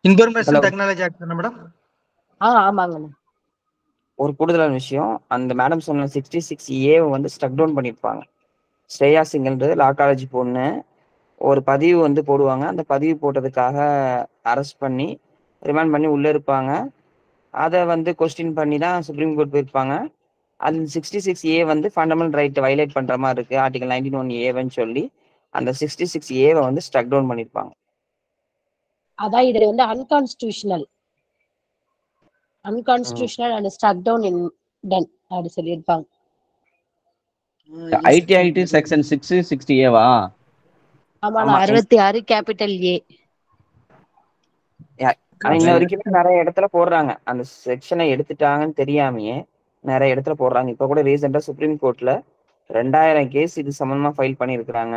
இன்ஃபர்மேஷன் டெக்னாலஜி ஆக்ட் என்ன மேடம்? ஆமாங்க. ஒரு கூடுதலான விஷயம், அந்த மேடம் சொன்ன 66A வந்து ஸ்டக் டவுன் பண்ணிருப்பாங்க. ஸ்ரேயா சிங்ன்றது லா காலேஜ் பொண்ணு, ஒரு பதிவு வந்து போடுவாங்க, அந்த பதிவு போட்டதுக்காக அரெஸ்ட் பண்ணி ரிமாண்ட் பண்ணி உள்ள இருப்பாங்க. அதை வந்து கொஸ்டின் பண்ணி தான் சுப்ரீம் கோர்ட் போயிருப்பாங்க. அது 66A வந்து ஃபண்டமெண்டல் ரைட் வயலேட் பண்ணுற மாதிரி இருக்குது, ஆர்டிகல் 19(1)A சொல்லி அந்த 66A வந்து ஸ்ட்ரக் டவுன் பண்ணியிருப்பாங்க. அதான் இது வந்து unconstitutional, unconstitutional and struck down in done அப்படி சொல்லியிருப்பாங்க. IT section 66A. ஆமாம், 66 கேபிட்டல் ஏ. இன்ன வரைக்கும் நிறைய இடத்துல போடுறாங்க, அந்த செக்ஷனை எடுத்துட்டாங்கன்னு தெரியாமையே நிறைய இடத்துல போடுறாங்க. இப்போ கூட ரீசெண்டா சுப்ரீம் கோர்ட்ல 2000 கேஸ் இது சம்பந்தமா ஃபைல் பண்ணியிருக்கிறாங்க,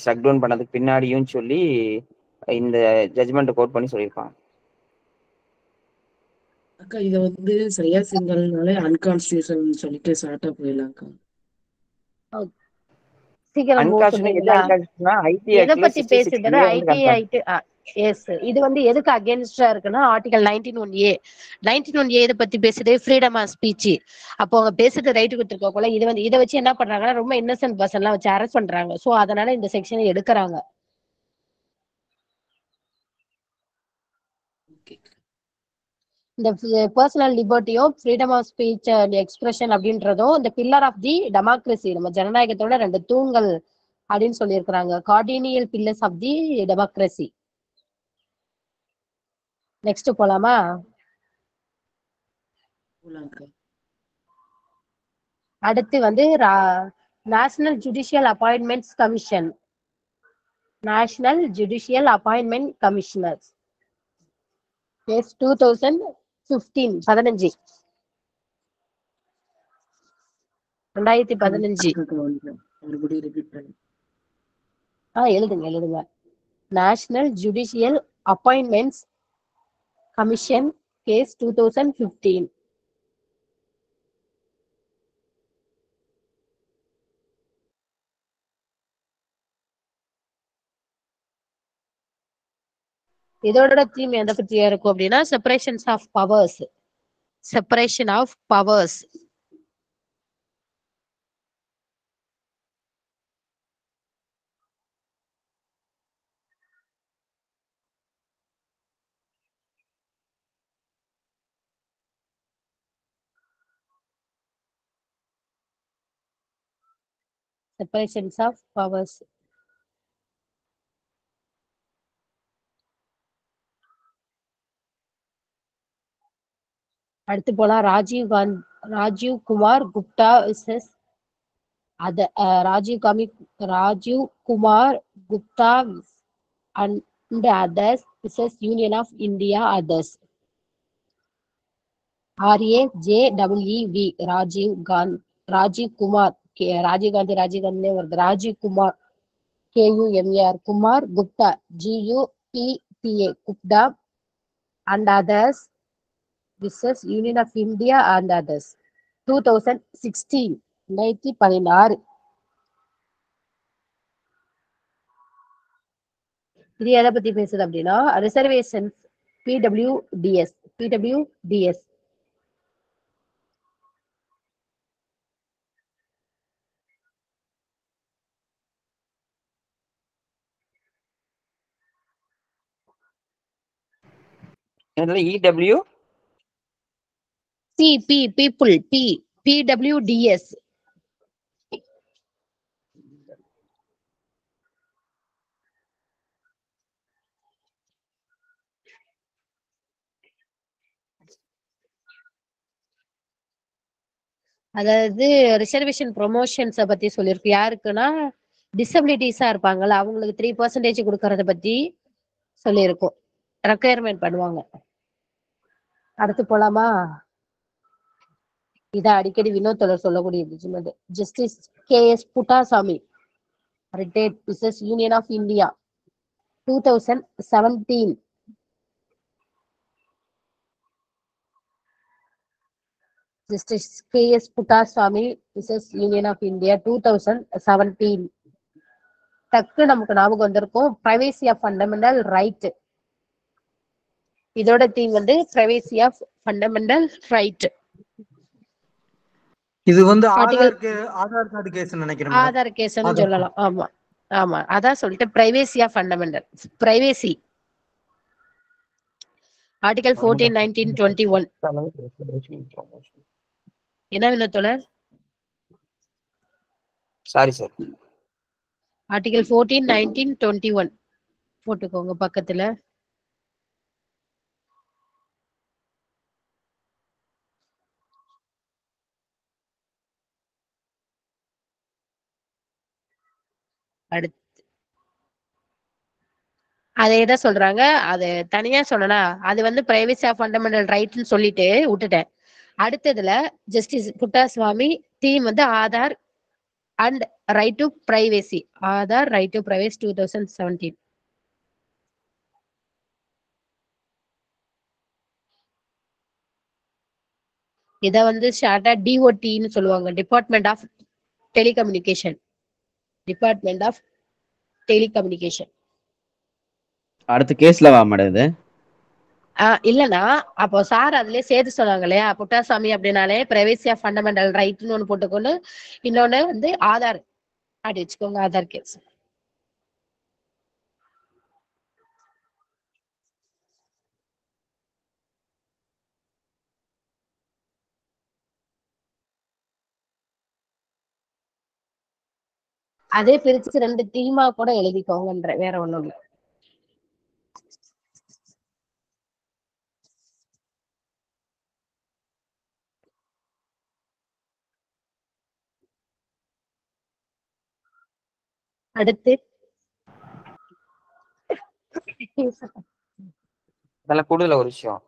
ஸ்ட்ரக் டவுன் பண்ணதுக்கு பின்னாடியும் சொல்லி இந்த ஜட்மெண்ட் கோட் பண்ணி சொல்லியிருப்பாங்க. அக்கா இது வந்து ஸ்ரேயா சிங்கால்னாலே அன்கான்ஸ்டிடியூஷனல் சொல்லிட்டு சாட்டா போயிடலாம்க்கா. சீக்கிரம் அன்கான்ஸ்டிடியூஷனல் ஐடி ஆக்ட் பத்தி பேசுறது. ஐடி ஆக்ட் Yes, இது வந்து எதுக்கு அகைன்ஸ்டா இருக்குன்னா ஆர்டிகல் 19(1)A 19(1)A இத பத்தி பேசுதே freedom of speech. அப்போ அவங்க பேசுறது ரைட் கொடுத்திருக்கோம்ல, இது வந்து இத வச்சு என்ன பண்றாங்கன்னா ரொம்ப இன்னசென்ட் பர்சன்லாம் வச்சு அரெஸ்ட் பண்றாங்க. சோ அதனால இந்த செக்ஷனை எடுக்கறாங்க. இந்த personal liberty of freedom of speech and expression அப்படின்றதோ the pillar of the democracy, நம்ம ஜனநாயகத்தோட ரெண்டு தூண்கள் அப்படினு சொல்லி இருக்காங்க. cardinal pillars of the democracy. Next போலாமா? அடுத்து வந்து national judicial appointments commission, national judicial appointment commissioner எஸ் 2015 2015 எழுதுங்க எழுதுங்க. National judicial appointments Commission case 2015. இதோட theme என்ன பத்தியா இருக்கும் அப்படினா separations of powers. Separation of powers. Separations of powers. அடுத்து போலாம் Rajiv Kumar Gupta versus other Rajiv Kumar Gupta and others versus Union of India others. RAJWEV Rajiv Kumar Rajiv Gandhi வருது. Rajiv Kumar KUMAR Kumar Gupta GUPTA Gupta and others versus Union of India and others 2016. இது எதை பத்தி பேசுது அப்படின்னா ரிசர்வேஷன்ஸ் PWDS என்னல EW CP people P PWDS அதாவது ரிசர்வேஷன் ப்ரமோஷன்ஸ் பத்தி சொல்லிருக்கு. யாருக்குன்னா டிசபிலிட்டிஸா இருப்பாங்கல அவங்களுக்கு 3% கொடுக்கறத பத்தி சொல்லிருக்கோம். ரெக்யர்மென்ட் பண்ணுவாங்க. அடுத்து போலாமா? இத அடிக்கடி வினோத் தொடர் சொல்லக்கூடியது. Justice K.S. Puttaswamy retired versus Union of India 2017. Justice K.S. Puttaswamy versus Union of India 2017. டக்கு நமக்கு ஞாபகம் வந்திருக்கும் பிரைவேசி ஆஃப் ஃபண்டமெண்டல் ரைட். இதோட தீம் வந்து பிரைவேசி ஆஃப் ஃபண்டமெண்டல் ரைட். இது வந்து ஆதார் கார்டு கேஸ்னு நினைக்கிறேன். ஆதார் கேஸ்னு சொல்லலாம். ஆமா ஆமா அதா சொல்லிட்டு privacy of fundamental privacy article 14, 19, 21. என்ன வினோ தோழர்? சாரி சார், ஆர்டிகல் 14, 19, 21 போட்டுக்கோங்க பக்கத்துல. அடுத்து அதேதான் சொல்றாங்க. அது தனியா சொன்னா அது வந்து பிரைவேசி ஆஃப் ஃபண்டமெண்டல் ரைட்னு சொல்லிட்டு விட்டுட்டேன். அடுத்ததுல ஜஸ்டிஸ் புட்டாசாமி தீம் வந்து Aadhaar and right to privacy. Aadhaar right to privacy 2017. இத வந்து ஷார்ட்டா DOTன்னு சொல்லுவாங்க, department of telecommunication. Department of Telecommunication. அடுத்த கேஸ்ல வா மாட்டேது. இல்லனா அப்போ சார் அதுலயே சேர்த்து சொன்னாங்களே புட்டசாமி அப்படின்னாலே பிரைவேசி ஆஃப் ஃபண்டமெண்டல் ரைட்னு ஒன்று போட்டுக்கொண்டு இன்னொன்னு வந்து ஆதார் ஆடி வச்சுக்கோங்க. ஆதார் கேஸ் அதே பிரிச்சு ரெண்டு டீமா கூட எழுதிக்கோங்கன்ற வேற ஒண்ணும் இல்லை. அடுத்து அதெல்லாம் கூடுதல ஒரு விஷயம்.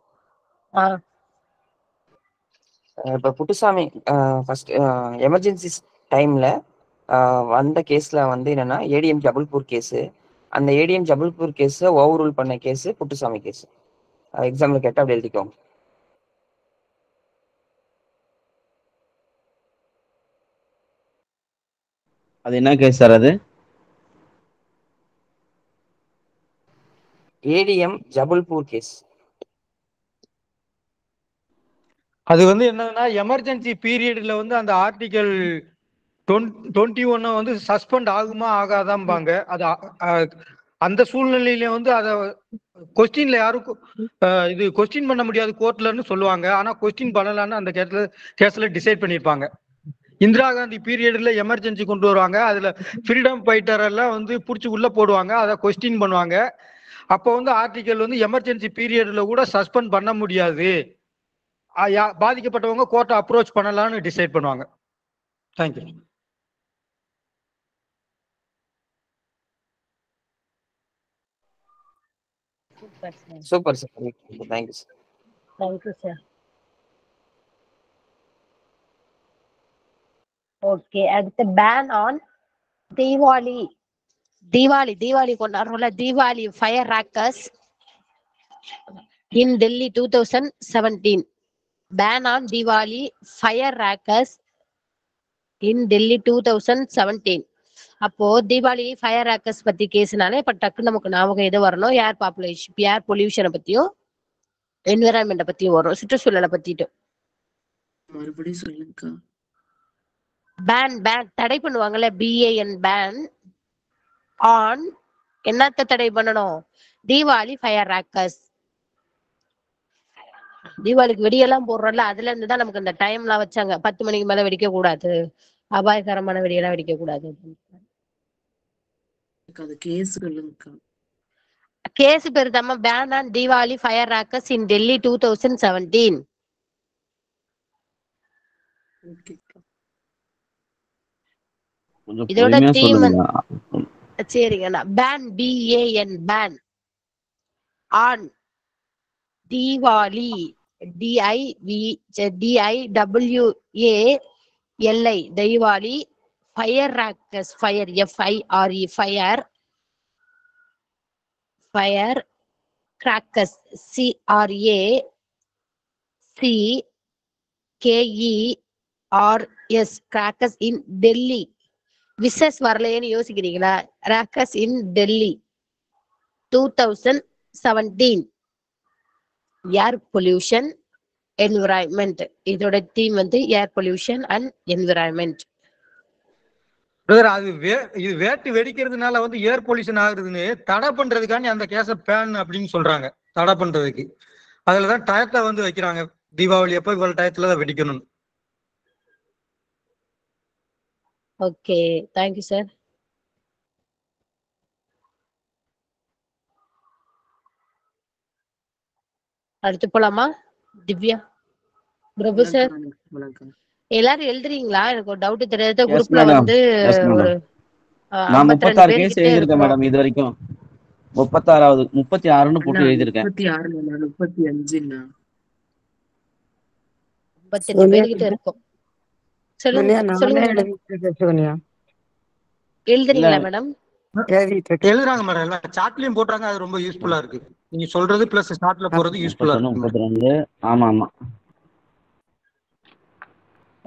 இப்ப புட்டுசாமி ஃபர்ஸ்ட் எமர்ஜென்சி டைம்ல வந்த கேஸ்ல வந்து என்னன்னா ஏடிஎம் ஜபல்பூர் கேஸ், அந்த ADM Jabalpur case over rule பண்ண கேஸ் புட்டுசாமி கேஸ். எக்ஸாம்ல கேட்டா அப்படி எழுதிக்கோங்க. அது என்ன கேஸ் சார்? அது ஏடிஎம் ஜபல்பூர் கேஸ். அது வந்து என்னன்னா எமர்ஜென்சி பீரியட்ல வந்து அந்த ஆர்டிகல் 21 வந்து சஸ்பெண்ட் ஆகுமா ஆகாதான் பாங்க. அது அந்த சூழ்நிலையில வந்து அத கொஸ்டின்ல யாரும் இது கொஸ்டின் பண்ண முடியாது கோர்ட்லன்னு சொல்லுவாங்க. ஆனா கொஸ்டின் பண்ணலான்னு அந்த கேஸ்ல டிசைட் பண்ணிருப்பாங்க. இந்திரா காந்தி பீரியட்ல எமர்ஜென்சி கொண்டு வருவாங்க. அதுல ஃப்ரீடம் ஃபைட்டர் எல்லாம் வந்து புடிச்சு உள்ள போடுவாங்க, அதை கொஸ்டின் பண்ணுவாங்க. அப்போ வந்து ஆர்டிகல் வந்து எமர்ஜென்சி பீரியட்ல கூட சஸ்பெண்ட் பண்ண முடியாது, பாதிக்கப்பட்டவங்க கோர்ட்டை அப்ரோச் பண்ணலாம்னு டிசைட் பண்ணுவாங்க. Thank you. Super sir. Thank you sir. Thank you sir. Okay அடுத்து பேன் ஆன் தீபாவளி. தீபாவளி கொண்டாடுறோம்ல, Deepavali fire crackers in Delhi 2017. Ban on Deepavali fire crackers in Delhi 2017. அப்போ தீபாவளி ஃபயர் ராக்கர்ஸ் பத்தி கேஸ்னாலே இப்ப டக்கு நமக்கு ஞாபகம் எது வரணும்? ஏர் பொல்யூஷனை பத்தியும் என்விரான்மெண்ட்டை பத்தியும் வரும், சுற்றுச்சூழலை பத்திட்டு. மறுபடியும் சொல்லுங்க. பேன் பேன் தடை பண்ணுவாங்கல்ல, பிஏஎன் பேன் ஆன் என்னத்தை தடை பண்ணணும்? Deepavali fire crackers. தீபாவளிக்கு வெடியெல்லாம் போடுறோம்ல, அதுல இருந்துதான் நமக்கு இந்த டைம் எல்லாம் வச்சாங்க, 10 மணிக்கு மேல வெடிக்க கூடாது, அபாயகரமான வெடியெல்லாம் வெடிக்க கூடாது. கேஸ் பேரு தாமா ban on Deepavali fire crackers in Delhi 2017. இதோட தீம் சரிங்கண்ணா ban B A N ban on Deepavali DIWALI Deepavali fire crackers fire FIRE fire fire crackers CRACKERS crackers in Delhi. Versus வரலையேன்னு யோசிக்கிறீங்களா? Crackers in Delhi 2017 air pollution environment. இதோட தீம் வந்து ஏர் பொல்யூஷன் அண்ட் என்விரான்மெண்ட். அது இது வேட்டு வெடிக்கிறதுனால வந்து ஏர் பொல்யூஷன் ஆகுதுன்னு தடை பண்றதுக்கான அந்த கேஸ பேன் அப்படின்னு சொல்றாங்க. தடை பண்றதுக்கு அதுலதான் டயத்தை வந்து வைக்கிறாங்க, தீபாவளி எப்போ இவ்வளவு டயத்துலதான் வெடிக்கணும். Okay thank you sir. அடுத்து போலாமா திவ்யா பிரபு சார்? எல்லாரும் எழுதுறீங்களா? எனக்கு ஒரு டவுட் தெரியாத குரூப்ல வந்து ஒரு 36 கேஸ் எழுதிருக்கேன் மேடம் இது வரைக்கும். 36வது 36ன்னு போட்டு எழுதிருக்கேன். 36 இல்ல 35 எழுதிட்டு இருக்கோம். சொல்லுங்க சொல்லுங்க. எழுதுறீங்களா மேடம்? எழுதுறாங்க மேடம், எல்லா சாட்லயும் போட்றாங்க. அது ரொம்ப யூஸ்ஃபுல்லா இருக்கு நீங்க சொல்றது, பிளஸ் சாட்ல போறது யூஸ்ஃபுல்லா இருக்கு. ஆமா ஆமா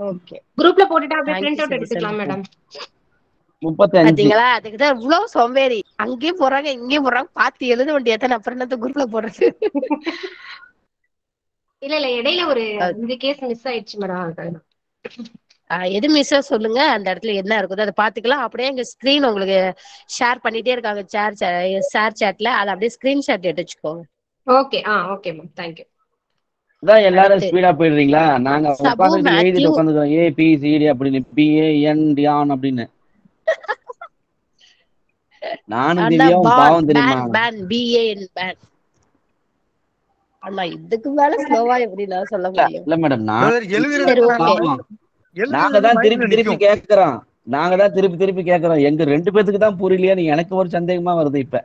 ஓகே. குரூப்ல போட்டுட்டு அப்படியே பிரிண்ட் அவுட் எடுத்துக்கலாம் மேடம். பாத்தீங்களா? அதுக்குதான் இவ்வளவு சோம்பேறி, அங்கேயும் போறாங்க இங்கேயும் போறாங்க, பாத்து எழுத வேண்டியதானே, அப்புறம் என்னத்த குரூப்ல போடுறது. இல்ல இல்ல இடையில ஒரு இந்த கேஸ் மிஸ் ஆயிடுச்சு மேடம். எது மிஸ்ஸா சொல்லுங்க, அந்த இடத்துல என்ன இருக்குதோ அதை பாத்துக்கலாம். அப்படியே எங்க ஸ்கிரீன் உங்களுக்கு ஷேர் பண்ணிட்டே இருக்காங்க ஷேர் சேட்ல, அதை அப்படியே ஸ்கிரீன்ஷாட் எடுத்து வச்சுக்கோங்க. Okay okay ma'am, thank you. அதான் எல்லாரும் ஸ்பீடா போயிடுறீங்களா? நாங்க உட்காந்து எழுதி உட்காந்துக்கிறோம் ஏ பி சி டி அப்படின்னு, B A N D on அப்படின்னு. நானும் திவ்யாவும் பாவம் தெரியுமா ban B A N ban. அண்ணா இதுக்கு மேல ஸ்லோவா எப்படி நான் சொல்ல முடியும்? இல்ல மேடம் நான் நாங்க தான் திருப்பி கேக்குறோம், நாங்க தான் திருப்பி கேக்குறோம். எங்க ரெண்டு பேத்துக்கு தான் புரியலையா? எனக்கு ஒரு சந்தேகமா வருது இப்ப.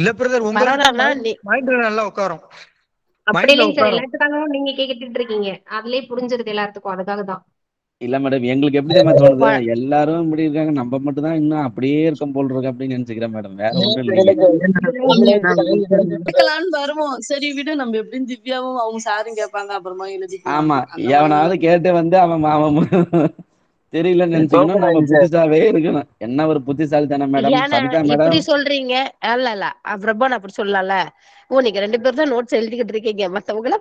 இல்ல பிரதர் உங்களுக்கு மைண்ட் நல்லா உட்காரும். அப்படி இல்ல எல்லாத்துக்கும் நீங்க கேக்கிட்டு இருக்கீங்க, அதுலயே புரிஞ்சிருது எல்லாத்துக்கும். அதுக்காக தான் இல்ல மேடம் எங்களுக்கு எப்படி தான் தோணுது, எல்லாரும் இப்படி இருக்காங்க நம்ம மட்டும் தான் இன்னும் அப்படியே இருக்க போல் இருக்கு அப்படின்னு நினைச்சுக்கிறேன் மேடம். வேற ஒன்றும் வருவோம். சரி விட நம்ம எப்படி திவ்யாவும் அவங்க சாரும் கேட்பாங்க அப்புறமா எழுதி. ஆமா எவனாவது கேட்டு வந்து அவன் மாமன் தெரியல நினைச்சோம்னா நம்ம புத்திசாவே இருக்கணும். என்ன ஒரு புத்திசாலிதான மேடம் சவிதா மேடம் இப்படி சொல்றீங்க. இல்ல இல்ல பிரபா நான் அப்படி சொல்லல, ஓ நீங்க ரெண்டு பேரும் தான் நோட்ஸ் எழுதிக்கிட்டு இருக்கீங்க, மத்தவங்களா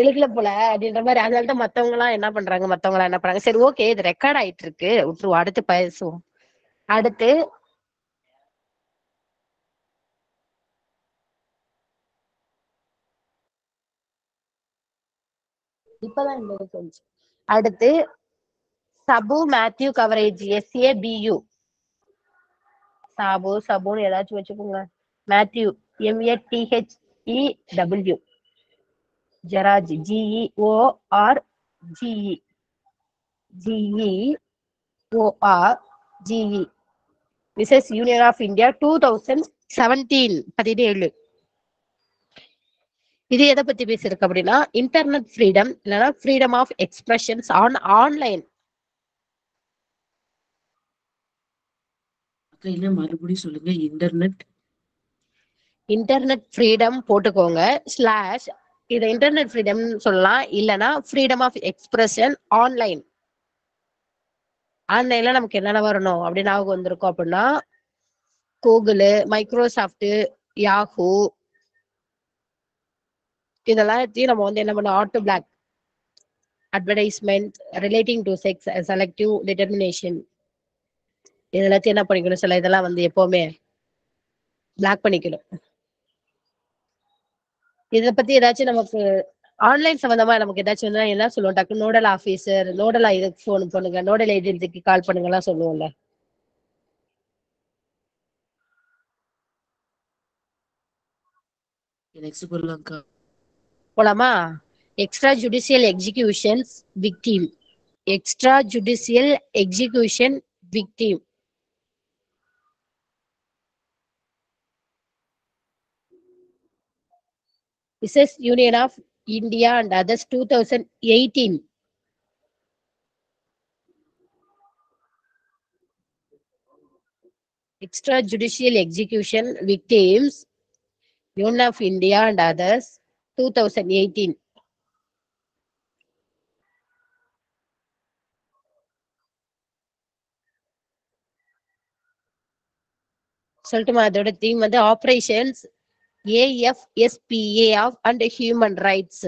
எழுக்கல போல அப்படின்ற மாதிரி. அதனாலதான் மத்தவங்களாம் என்ன பண்றாங்க சரி ஓகே இது ரெக்கார்ட் ஆயிட்டு இருக்கு விட்டுருவோம், அடுத்து பேசுவோம். அடுத்து இப்பதான் அடுத்து Sabu Mathew coverage S A B U Sabu சபுன்னு ஏதாச்சும் வச்சுக்கோங்க. Mathew M A T H E W ஜராஜ் G E O R G E G E O R G E Mrs union of India 2017 17. இது எதை பத்தி பேசியிருக்கு அப்படின்னா இன்டர்நெட் ஃப்ரீடம் இல்லைன்னா freedom of expressions on online. மறுபடியும் சொல்லுங்க இன்டர்நெட் இன்டர்நெட் ஃப்ரீடம் போட்டுக்கோங்க ஸ்லாஷ். இதை இன்டர்நெட் ஃப்ரீடம் சொல்லலாம் இல்லைன்னா ஃப்ரீடம் ஆஃப் எக்ஸ்பிரஷன் ஆன்லைன். ஆன்லைன்ல நமக்கு என்னென்ன வரணும் அப்படின்னு ஆக வந்திருக்கோம் அப்படின்னா கூகுள், மைக்ரோசாஃப்ட், யாஹூ இதெல்லாத்தையும் நம்ம வந்து என்ன பண்ணோம் auto block advertisement relating to sex selective determination இது எல்லாத்தையும் என்ன பண்ணிக்கணும் சொல்ல இதெல்லாம் வந்து எப்பவுமே பிளாக் பண்ணிக்கணும். இதை பத்தி ஏதாச்சும் நமக்கு ஆன்லைன் சம்பந்தமா நமக்கு ஏதாச்சும் என்ன சொல்லுவோம் டக்கு நோடல் ஆபீசர் நோடல் இதுக்கு போன் பண்ணுங்க நோடல் ஏஜென்சிக்கு கால் பண்ணுங்க எல்லாம் சொல்லுவோம்ல. போலாமா? Extra judicial execution victim extra judicial execution victim. Mrs. Union of India and others 2018. Extrajudicial execution victims Union of India and others 2018. சொல்லுமா அதோட தீம் வந்து operations AFSPA of and human rights.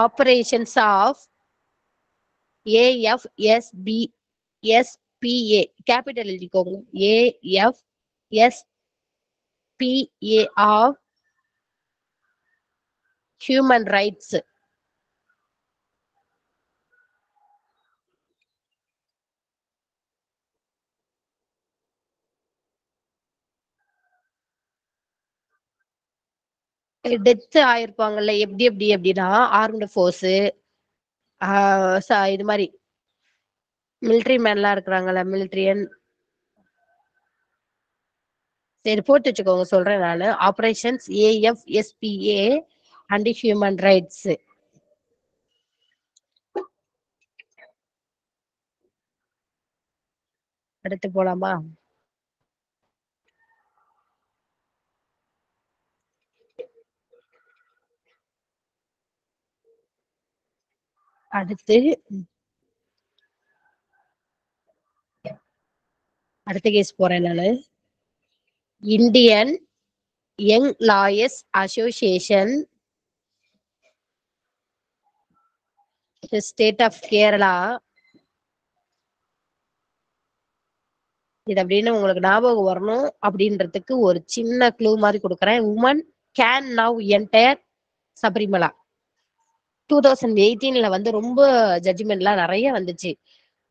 Operations of AFSPA capital எழுதிக்கோங்க AFSPA of human rights. Death ஆயிருப்பாங்கல்ல எப்படி எப்படி எப்படின்னா ஆர்ம்டு ஃபோர்ஸ் இது மாதிரி மிலிட்ரி மேன்லாம் இருக்கிறாங்கல்ல மிலிட்ரியன். சரி போட்டு வச்சுக்கோங்க சொல்றேன் நான். Operations AFSPA and human rights. அடுத்து போலாமா? அடுத்த கேஸ் போறேன் நானு. Indian young lawyers association state of Kerala. இது அப்படின்னு உங்களுக்கு ஞாபகம் வரணும். அப்படின்றதுக்கு ஒரு சின்ன க்ளூ மாதிரி கொடுக்குறேன். Women can now enter Sabarimala. 2018ல வந்து ரொம்ப ஜட்ஜ்மெண்ட்லாம் நிறைய வந்துச்சு.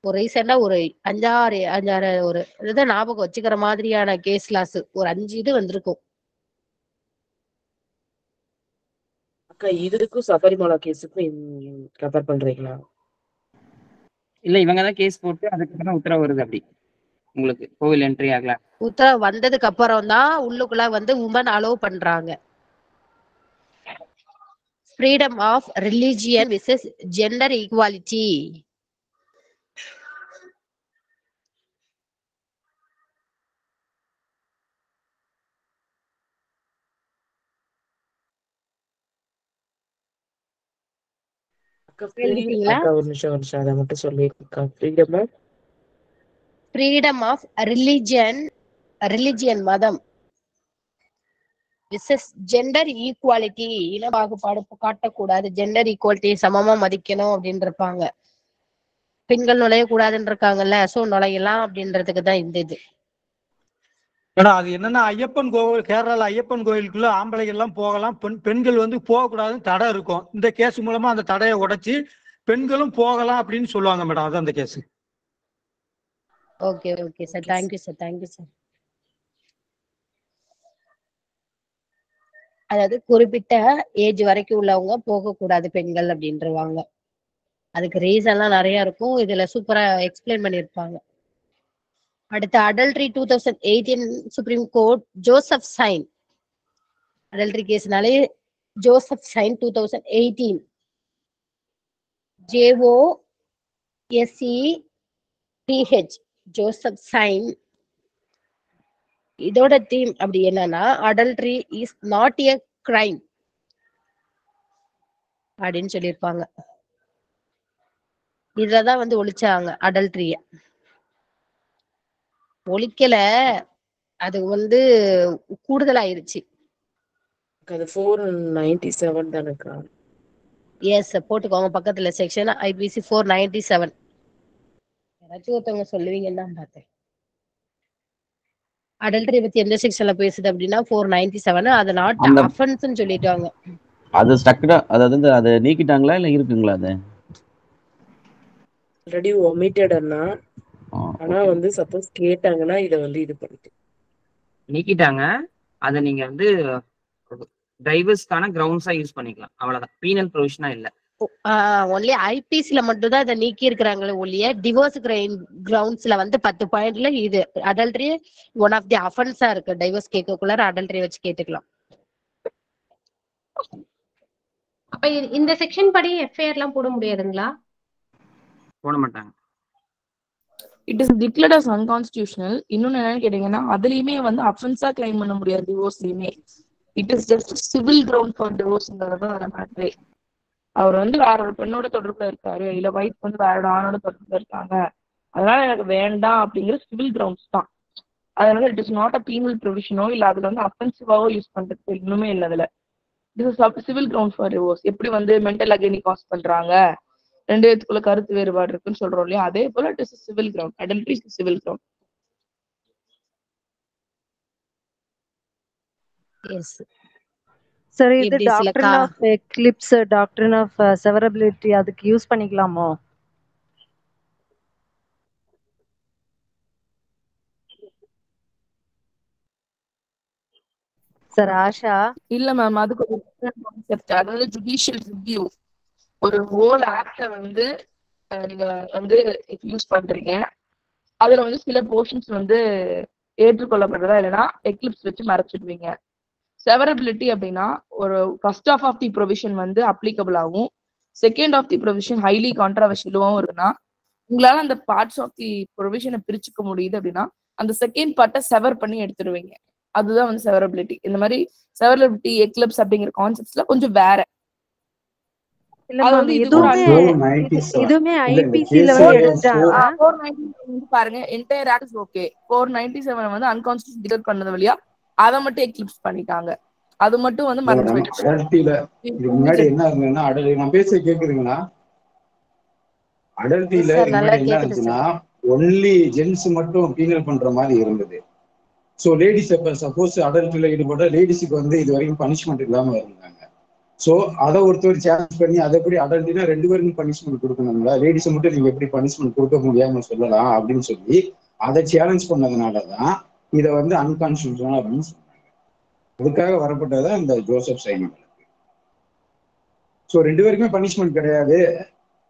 ஒரு ரீசெண்டா ஒரு அஞ்சாறு ஒரு இதுதான் ஞாபகம் வச்சுக்கிற மாதிரியான கேஸ் லாஸ் ஒரு 5 இது வந்திருக்கும். அக்கா இதுக்கு சபரிமலா கேஸுக்கு கம்பேர் பண்றீங்களா? இல்ல இவங்கதான் கேஸ் போட்டு அதுக்கப்புறம் உத்தரவு வருது. அப்படி உங்களுக்கு கோவில் என்ட்ரி ஆகல உத்தரவு வந்ததுக்கு அப்புறம் தான் உள்ளுக்குள்ள வந்து உமன் அலோவ் பண்றாங்க. freedom of religion versus gender equality. freedom of religion மதம் ஜெண்டர் ஈக்குவாலிட்டி. இன பாகுபாடு காட்டக்கூடாது, ஜெண்டர் ஈக்குவாலிட்டி சமமா மதிக்கணும் அப்படின்னு இருப்பாங்க. பெண்கள் நுழைய கூடாதுன்னு இருக்காங்கல்ல, சோ நுழையலாம் அப்படின்றதுக்கு தான் இந்த இது. ஏன்னா அது என்னன்னா ஐயப்பன் கோவில், கேரளால ஐயப்பன் கோயிலுக்குள்ள ஆம்பளைகள் எல்லாம் போகலாம், பெண்கள் வந்து போகக்கூடாதுன்னு தடை இருக்கும். இந்த கேஸ் மூலமா அந்த தடையை உடைச்சி பெண்களும் போகலாம் அப்படின்னு சொல்லுவாங்க மேடம். அது அந்த case. Okay okay sir, thank you sir, thank you sir. அதாவது குறிப்பிட்ட ஏஜ் வரைக்கும் உள்ளவங்க போகக்கூடாது பெண்கள் அப்படின்றவாங்க. அதுக்கு ரீசன்லாம் நிறைய இருக்கும். இதுல சூப்பரா எக்ஸ்பிளைன் பண்ணியிருப்பாங்க. அடுத்த adultery 2018 Supreme court Joseph Shine. Adultery கேஸ்னாலே ஜோசப் ஷைன் 2018 JOSEPH ஜோசப் ஷைன். இதோட தீம் அப்படி என்னன்னா adultery is not a crime அப்படின்னு சொல்லியிருப்பாங்க. இதுலதான் வந்து ஒழிச்சாங்க அடல்ட்ரிய. ஒழிக்கல அது வந்து கூடுதலாயிருச்சு. போட்டுக்கோங்க பக்கத்துல செக்ஷன் IPC 497. யாராச்சும் ஒருத்தவங்க சொல்லுவீங்கன்னு தான் பார்த்தேன். அடல்ட்ரி பத்தி எந்த செக்ஷன்ல பேசுது அப்படின்னா 497. அது நாட் அஃபென்ஸ்னு சொல்லிட்டாங்க. அது ஸ்ட்ரக்டா அதாவது அது நீக்கிட்டாங்களா இல்ல இருக்குங்களா? அது ஆல்ரெடி ஒமிட்டட் அண்ணா. ஆனா வந்து சப்போஸ் கேட்டாங்கன்னா இத வந்து இது பண்ணிட்டு நீக்கிட்டாங்க. அத நீங்க வந்து டைவர்ஸ்கான கிரவுண்ட்ஸா யூஸ் பண்ணிக்கலாம், அவ்வளவுதான். பீனல் ப்ரொவிஷனா இல்ல, ஒன்லி ஐபிசில மட்டும் தான் இதை நீக்கி இருக்கிறாங்களே ஒழிய டிவோர்ஸ் கிரவுண்ட்ஸ்ல வந்து 10 பாயிண்ட்ல இது அடல்ட்ரி ஒன் ஆஃப் தி அஃபென்ஸா இருக்கு. டைவர்ஸ் கேட்கக்குள்ள அடல்ட்ரி வச்சு கேட்டுக்கலாம். அப்ப இந்த செக்ஷன் படி எஃப்ஐஆர் எல்லாம் போட முடியாதுங்களா? போட மாட்டாங்க. It is declared as unconstitutional. இன்னொன்னு என்னன்னு கேட்டீங்கன்னா அதுலயுமே வந்து அஃபென்ஸா கிளைம் பண்ண முடியாது டிவோர்ஸ்லயுமே. It is just civil ground for டிவோர்ஸ்ங்கிறது. அவர் வந்து வேறோட பெண்ணோட தொடர்புல இருக்காரு, இல்ல வைஃப் வந்து வேறோட ஆணோட தொடர்புல இருக்காங்க, அதனால எனக்கு வேண்டாம் அப்படிங்கிற சிவில் கிரவுண்ட்ஸ் தான். அதனால it is not a penal ப்ரொவிஷனோ இல்ல அதுல வந்து அஃபென்சிவாவோ யூஸ் பண்றது இன்னுமே இல்லை. அதுல it is civil ground for divorce. எப்படி வந்து மென்டல் அகைனி காஸ் பண்றாங்க, 2 பேருக்குள்ள கருத்து வேறுபாடு இருக்குன்னு சொல்றோம் இல்லையா, அதே போல it is civil ground. Adultery is civil ground. Yes சரி. இது doctrine of eclipse, doctrine of severability, அதுக்கு யூஸ் பண்ணிக்கலாமோ? சார் ஆஷா இல்ல மேம், அதுக்கு ஒரு டிஃபரண்ட் கான்செப்ட். அதாவது ஜுடிஷியல் ரிவ்யூ. ஒரு ஹோல் ஆக்ட வந்து நீங்க வந்து யூஸ் பண்றீங்க, அதுல வந்து சில போர்ஷன்ஸ் வந்து ஏற்றுக்கொள்ளப்படுறதா இல்லைன்னா எக்லிப்ஸ் வச்சு மறைச்சிடுவீங்க. செவரபிலிட்டி அப்படின்னா ஒரு first of of the provision வந்து அப்ளிகபிள் ஆகும், second of the provision highly கான்ட்ராவர்ஷியலாகவும் இருக்குன்னா உங்களால அந்த பார்ட்ஸ் ஆஃப் தி ப்ரொவிஷனை பிரிச்சுக்க முடியுது அப்படின்னா அந்த செகண்ட் பார்ட்டை செவர் பண்ணி எடுத்துடுவீங்க. அதுதான் வந்து செவரபிலிட்டி. இந்த மாதிரி செவரபிலிட்டி எக்லிப்ஸ் அப்படிங்கிற கான்செப்ட்ஸ்ல கொஞ்சம் வேற. பாருங்க என்டையர் ஆக்ட் ஓகே 497 வந்து அன்கான்ஸ்டிடியூஷன் டிக்ளேர் பண்ணது வழியா அத மட்டும் எக்லிப்ஸ் பண்ணிட்டாங்க. அது மட்டும் வந்து முன்னாடி என்ன இருந்ததுன்னா நான் பேச கேக்குறீங்களா அடல்ட்டில என்ன இருந்துச்சுன்னா ஒன்லி ஜென்ஸ் மட்டும் பீனல் பண்ற மாதிரி இருந்தது. ஸோ லேடிஸ் இப்போ சப்போஸ் அடல்ட்டில் ஈடுபட்ட லேடிஸுக்கு வந்து இது வரைக்கும் பனிஷ்மெண்ட் இல்லாமல் இருந்தாங்க. ஸோ அதை ஒருத்தர் சேலஞ்ச் பண்ணி அதை எப்படி அடல்ட்டினா ரெண்டு பேருக்கும் பனிஷ்மெண்ட் கொடுக்கணும்ல லேடிஸை மட்டும் நீங்கள் எப்படி பனிஷ்மெண்ட் கொடுக்க முடியாமல் சொல்லலாம் அப்படின்னு சொல்லி அதை சேலஞ்ச் பண்ணதுனால தான் இதை வந்து அன்கான்ஸ்டிடியூஷனல் அப்படின்னு சொன்னாங்க. அதுக்காக வரப்பட்டதான் இந்த ஜோசப் ஷைன் வழக்கு. ஸோ ரெண்டு பேருக்குமே பனிஷ்மெண்ட் கிடையாது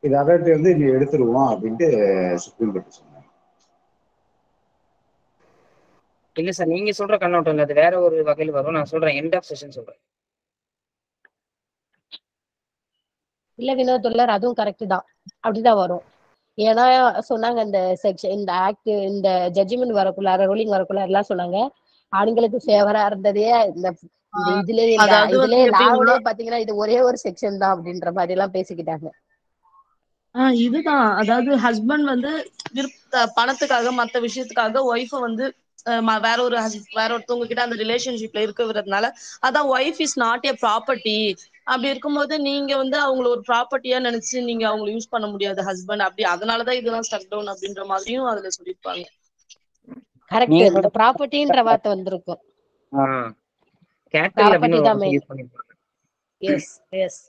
இது அடல்ட்டி வந்து நீ எடுத்துருவோம் அப்படின்ட்டு சுப்ரீம் கோர்ட் சொன்னாங்க. இல்ல சார் நீங்க சொல்ற கண்ணோட்டம் இல்ல அது வேற ஒரு வகையில் வரும். நான் சொல்றேன் எண்ட் ஆஃப் செஷன் சொல்றேன். இல்ல வினோத் உள்ளார் அதுவும் கரெக்ட் தான் அப்படிதான் வரும். ஏன்னா சொன்னாங்க இந்த செக்ஷன் இந்த ஆக்ட் இந்த ஜட்ஜ்மெண்ட் வரக்குள்ளார ரூலிங் வரக்குள்ளார எல்லாம் சொன்னாங்க ஆண்களுக்கு ஃபேவரா இருந்ததே இந்த இதுல இதுல பாத்தீங்கன்னா இது ஒரே ஒரு செக்ஷன் தான் அப்படின்ற மாதிரி எல்லாம் பேசிக்கிட்டாங்க. இதுதான் அதாவது ஹஸ்பண்ட் வந்து பணத்துக்காக மத்த விஷயத்துக்காக ஒய்ஃப வந்து வேற ஒரு வேற ஒருத்தவங்க கிட்ட அந்த ரிலேஷன்ஷிப்ல இருக்கிறதுனால அதான் wife is not a property. அப்படி இருக்கும்போது நீங்க வந்து அவங்கள ஒரு ப்ராப்பர்ட்டியா நினைச்சு நீங்க அவங்களை யூஸ் பண்ண முடியாது ஹஸ்பண்ட் அப்படி அதனாலதான் இதெல்லாம் ஸ்டக் டவுன் அப்படின்ற மாதிரியும் அதுல சொல்லியிருப்பாங்க. கரெக்ட் ப்ராப்பர்ட்டின்ற வார்த்தை வந்திருக்கும். எஸ் எஸ்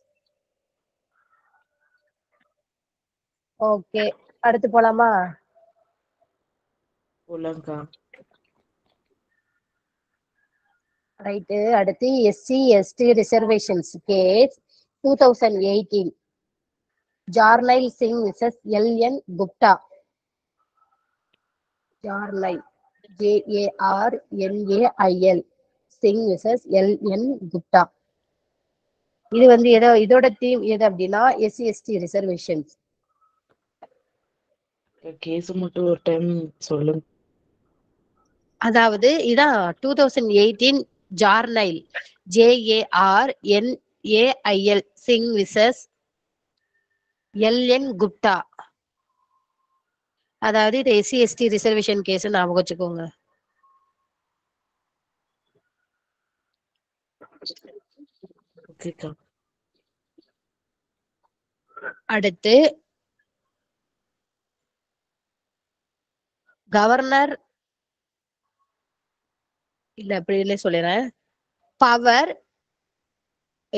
ஓகே அடுத்து போலாமா? போலாம்க்கா. ரைட் அடுத்து SC ST reservations case 2018 Jarnail Singh versus L N. Gupta. Jarnail JARNAIL Singh versus L N. Gupta. இது வந்து ஏதோ இதோட தீம் எது அப்படின்னா எஸ்சி எஸ்டி ரிசர்வேஷன்ஸ். கேஸ் மட்டும் ஒரு டைம் சொல்லுங்க. அதாவது இதா 2018 Jarnail JARNAIL Singh versus L N. Gupta. அதாவது இது எஸ்சி எஸ்டி ரிசர்வேஷன் கேஸ் ஞாபகம் வச்சுக்கோங்க. அடுத்து கவர்னர் இல்ல அப்படியே சொல்லிடுறேன் பவர்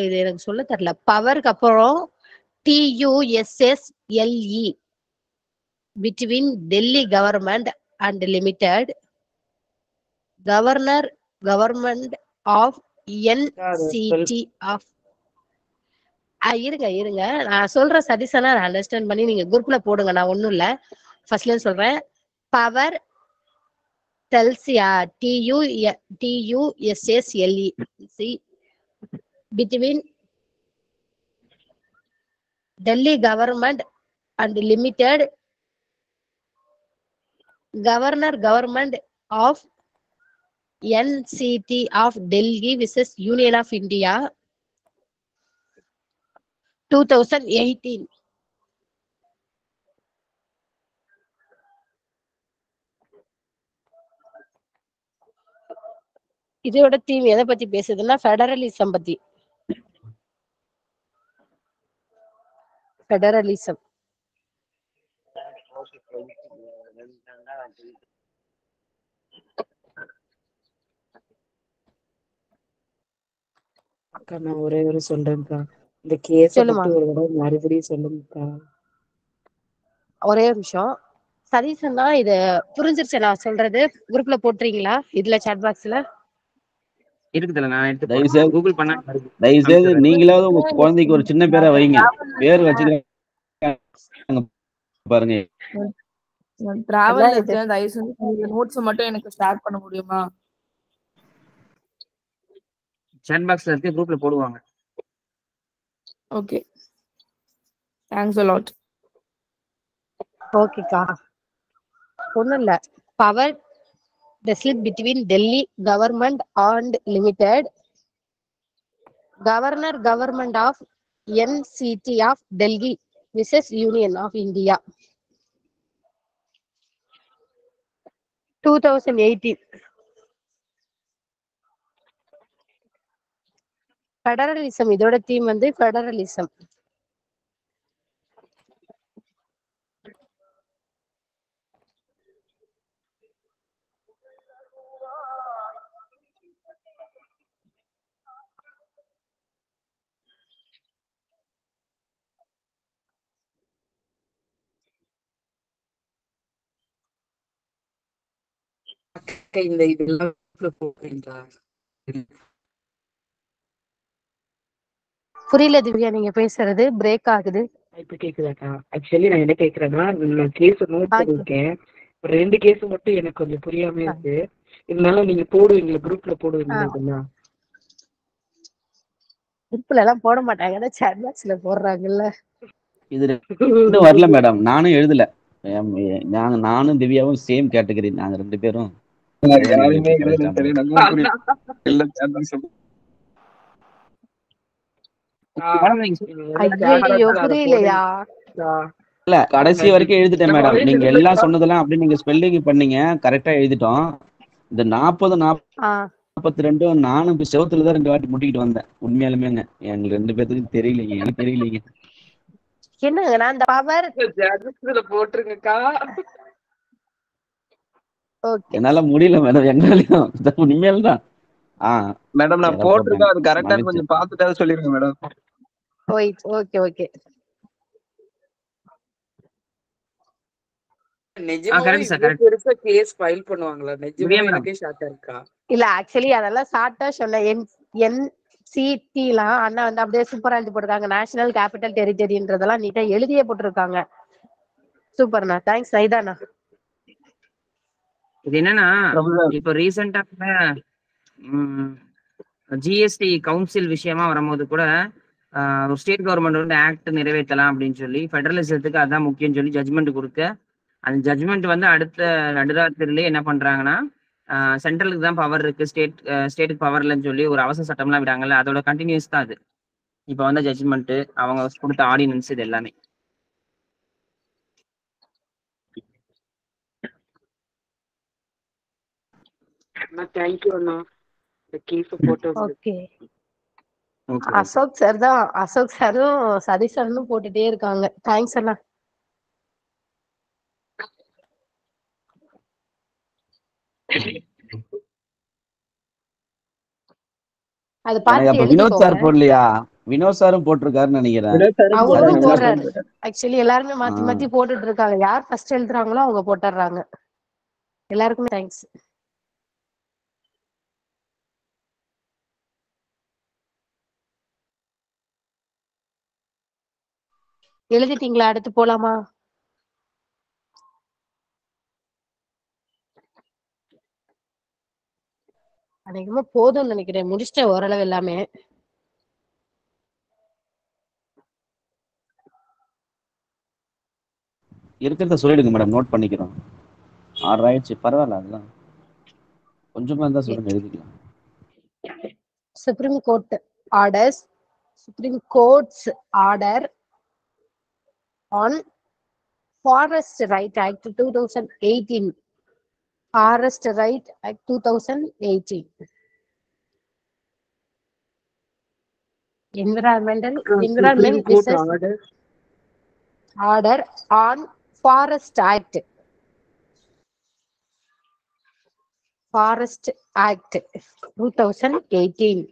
இது எனக்கு சொல்ல தெரியல பவருக்கு அப்புறம் TUSSLE between Delhi government and limited governor government of NCT of இருங்க நான் சொல்ற சதீசனா அண்டர்ஸ்டாண்ட் பண்ணி நீங்க குரூப்ல போடுங்க. நான் ஒண்ணும் இல்ல ஃபர்ஸ்ட்ல சொல்றேன் power Telsia TUSSLE between Delhi government and limited governor government of NCT of Delhi versus Union of India 2018. இதோட தீம் எதை பத்தி பேசுதுன்னா ஃபெடரலிசம் பத்தி. ஃபெடரலிசம் அக்கா நான் ஒரே ஒரு சொல்றேன்க்கா இந்த கேஸ் மட்டும் மறுபடியும் சொல்லுங்கக்கா ஒரே நிமிஷம் சதீஷன்னா இத புரிஞ்சிருச்சு நான் சொல்றது குரூப்ல போட்டுறீங்களா இதுல சாட் பாக்ஸ்ல இருக்குதுல நான் எடுத்து டைசே கூகுள் பண்ணா டைசே நீங்களாவது உங்க குழந்தைக்கு ஒரு சின்ன பேரை வைங்க பேர் வச்சிருங்க பாருங்க டிராவல் இருக்கு டைசே இந்த நோட்ஸ் மட்டும் எனக்கு ஷேர் பண்ண முடியுமா சாட் பாக்ஸ்ல இருக்கு குரூப்ல போடுவாங்க. Okay thanks a lot. Okay கா ஒண்ணு இல்ல power the slip between Delhi government and limited governor government of NCT of Delhi versus Union of India. 2018 Federalism. இதோட theme வந்து Federalism. In the புரியல திவ்யா நீங்க பேசுறது பிரேக் ஆகுது. இப்ப கேக்குதாக்கா? एक्चुअली நான் என்ன கேக்குறேன்னா நான் கேஸ் நோட் பண்ணிருக்கேன். ரெண்டு கேஸ் மட்டும் எனக்கு கொஞ்சம் புரியாம இருக்கு. இதனால நீங்க போடுவீங்க குரூப்ல போடுவீங்களா? குரூப்ல எல்லாம் போட மாட்டாங்க. அத chat box-ல போடுறாங்கல்ல. இது ரெண்டு வரல மேடம். நானும் எழுதல. நானும் திவ்யாவும் சேம் கேட்டகரி. நாங்க ரெண்டு பேரும் இல்ல கடைசி வரைக்கும் எழுதிட்டேன் மேடம். நீங்க எல்லாம் சொன்னதெல்லாம் அப்படி நீங்க ஸ்பெல்லிங் பண்ணீங்க கரெக்டா எழுதிட்டோம். இந்த 40 42 நானும் செவத்துலதான் ரெண்டு வாட்டி முட்டிக்கிட்டு வந்தேன். உண்மையாலுமேங்க எங்க ரெண்டு பேத்துக்கும் தெரியலீங்க. எனக்கு தெரியலீங்க என்னங்க. நான் அந்த பவர் ஜாக்ஸ்ல போட்டுருங்கக்கா. ஓகே என்னால முடியல மேடம். என்னாலயும் இனிமேல் தான் மேடம் நான் போட்டுருக்கேன். அது கரெக்ட்டா கொஞ்சம் பார்த்துட்டா சொல்லிருங்க மேடம். ஓகே ஓகே நிஜமா கேஸ் ஃபைல் பண்ணுவாங்களா? நிஜமா எனக்கு ஷார்ட்டா இருக்கா? இல்ல एक्चुअली அதெல்லாம் ஷார்ட்டா சொல்ல சிடிலாம் அண்ணா வந்து அப்படியே சூப்பரா எழுதி போட்டிருக்காங்க. நேஷனல் கேபிட்டல் டெரிட்டரின்றதெல்லாம் நீட்டா எழுதியே போட்டிருக்காங்க. சூப்பர்ண்ணா. தேங்க்ஸ் சைதாண்ணா. இது என்னன்னா இப்போ ரீசன்ட்டா ஜிஎஸ்டி கவுன்சில் விஷயமா வரும்போது கூட ஸ்டேட் கவர்மெண்ட் வந்து ஆக்ட் நிறைவேற்றலாம் அப்படின்னு சொல்லி ஃபெடரலிசத்துக்கு அதான் முக்கியம் சொல்லி ஜட்மெண்ட் கொடுக்க அந்த ஜட்மெண்ட் வந்து அடுத்த நடுராத்திரிலேயே என்ன பண்றாங்கன்னா சென்ட்ரலுக்கு தான் பவர் இருக்கு ஸ்டேட்டுக்கு பவர் இல்லைன்னு சொல்லி ஒரு அவசர சட்டம்லாம் விடாங்கல்ல. அதோட கண்டினியூஸ் தான் அது. இப்போ வந்து ஜட்ஜ்மெண்ட் அவங்க கொடுத்த ஆர்டினன்ஸ் இது எல்லாமே. அசோக் சார் தான் அசோக் சாரும் சதீஷ் சாரும் போட்டுட்டே இருக்காங்க. தேங்க்ஸ் அண்ணா. அது பாத்து வினோத் சார் போடலையா? வினோத் சாரும் போட்டிருக்காருன்னு நினைக்கிறேன். एक्चुअली எல்லாரும் மாத்தி மாத்தி போட்டுட்டு இருக்காங்க. யார் ஃபர்ஸ்ட் எழுதுறாங்களோ அவங்க போட்டுறாங்க. எல்லாருக்கும் தேங்க்ஸ். எழுதிட்டீங்களா? அடுத்து போலாமா? அதிகமா போதும்னு நினைக்கிறேன். முடிச்சிட்ட ஓரளவு எல்லாமே. இருக்கிறத சொல்லிடுங்க மேடம். நோட் பண்ணிக்கிறோம். ஆல்ரைட் பரவாயில்ல. அதெல்லாம் கொஞ்சமா இருந்தா சொல்லுங்க எழுதிக்கலாம். Supreme Court's order on Forest Right Act 2018. Forest Right Act 2018. Environment Research Order on Forest Act. Forest Act 2018.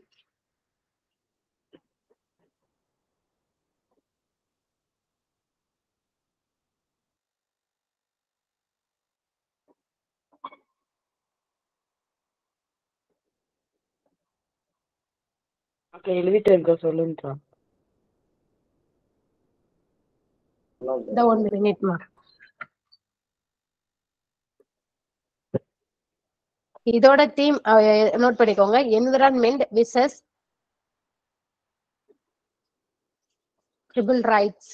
எழுதிட்டேன் சொல்லுங்க. இதோட தீம் நோட் பண்ணிக்கோங்க. Environment versus tribal rights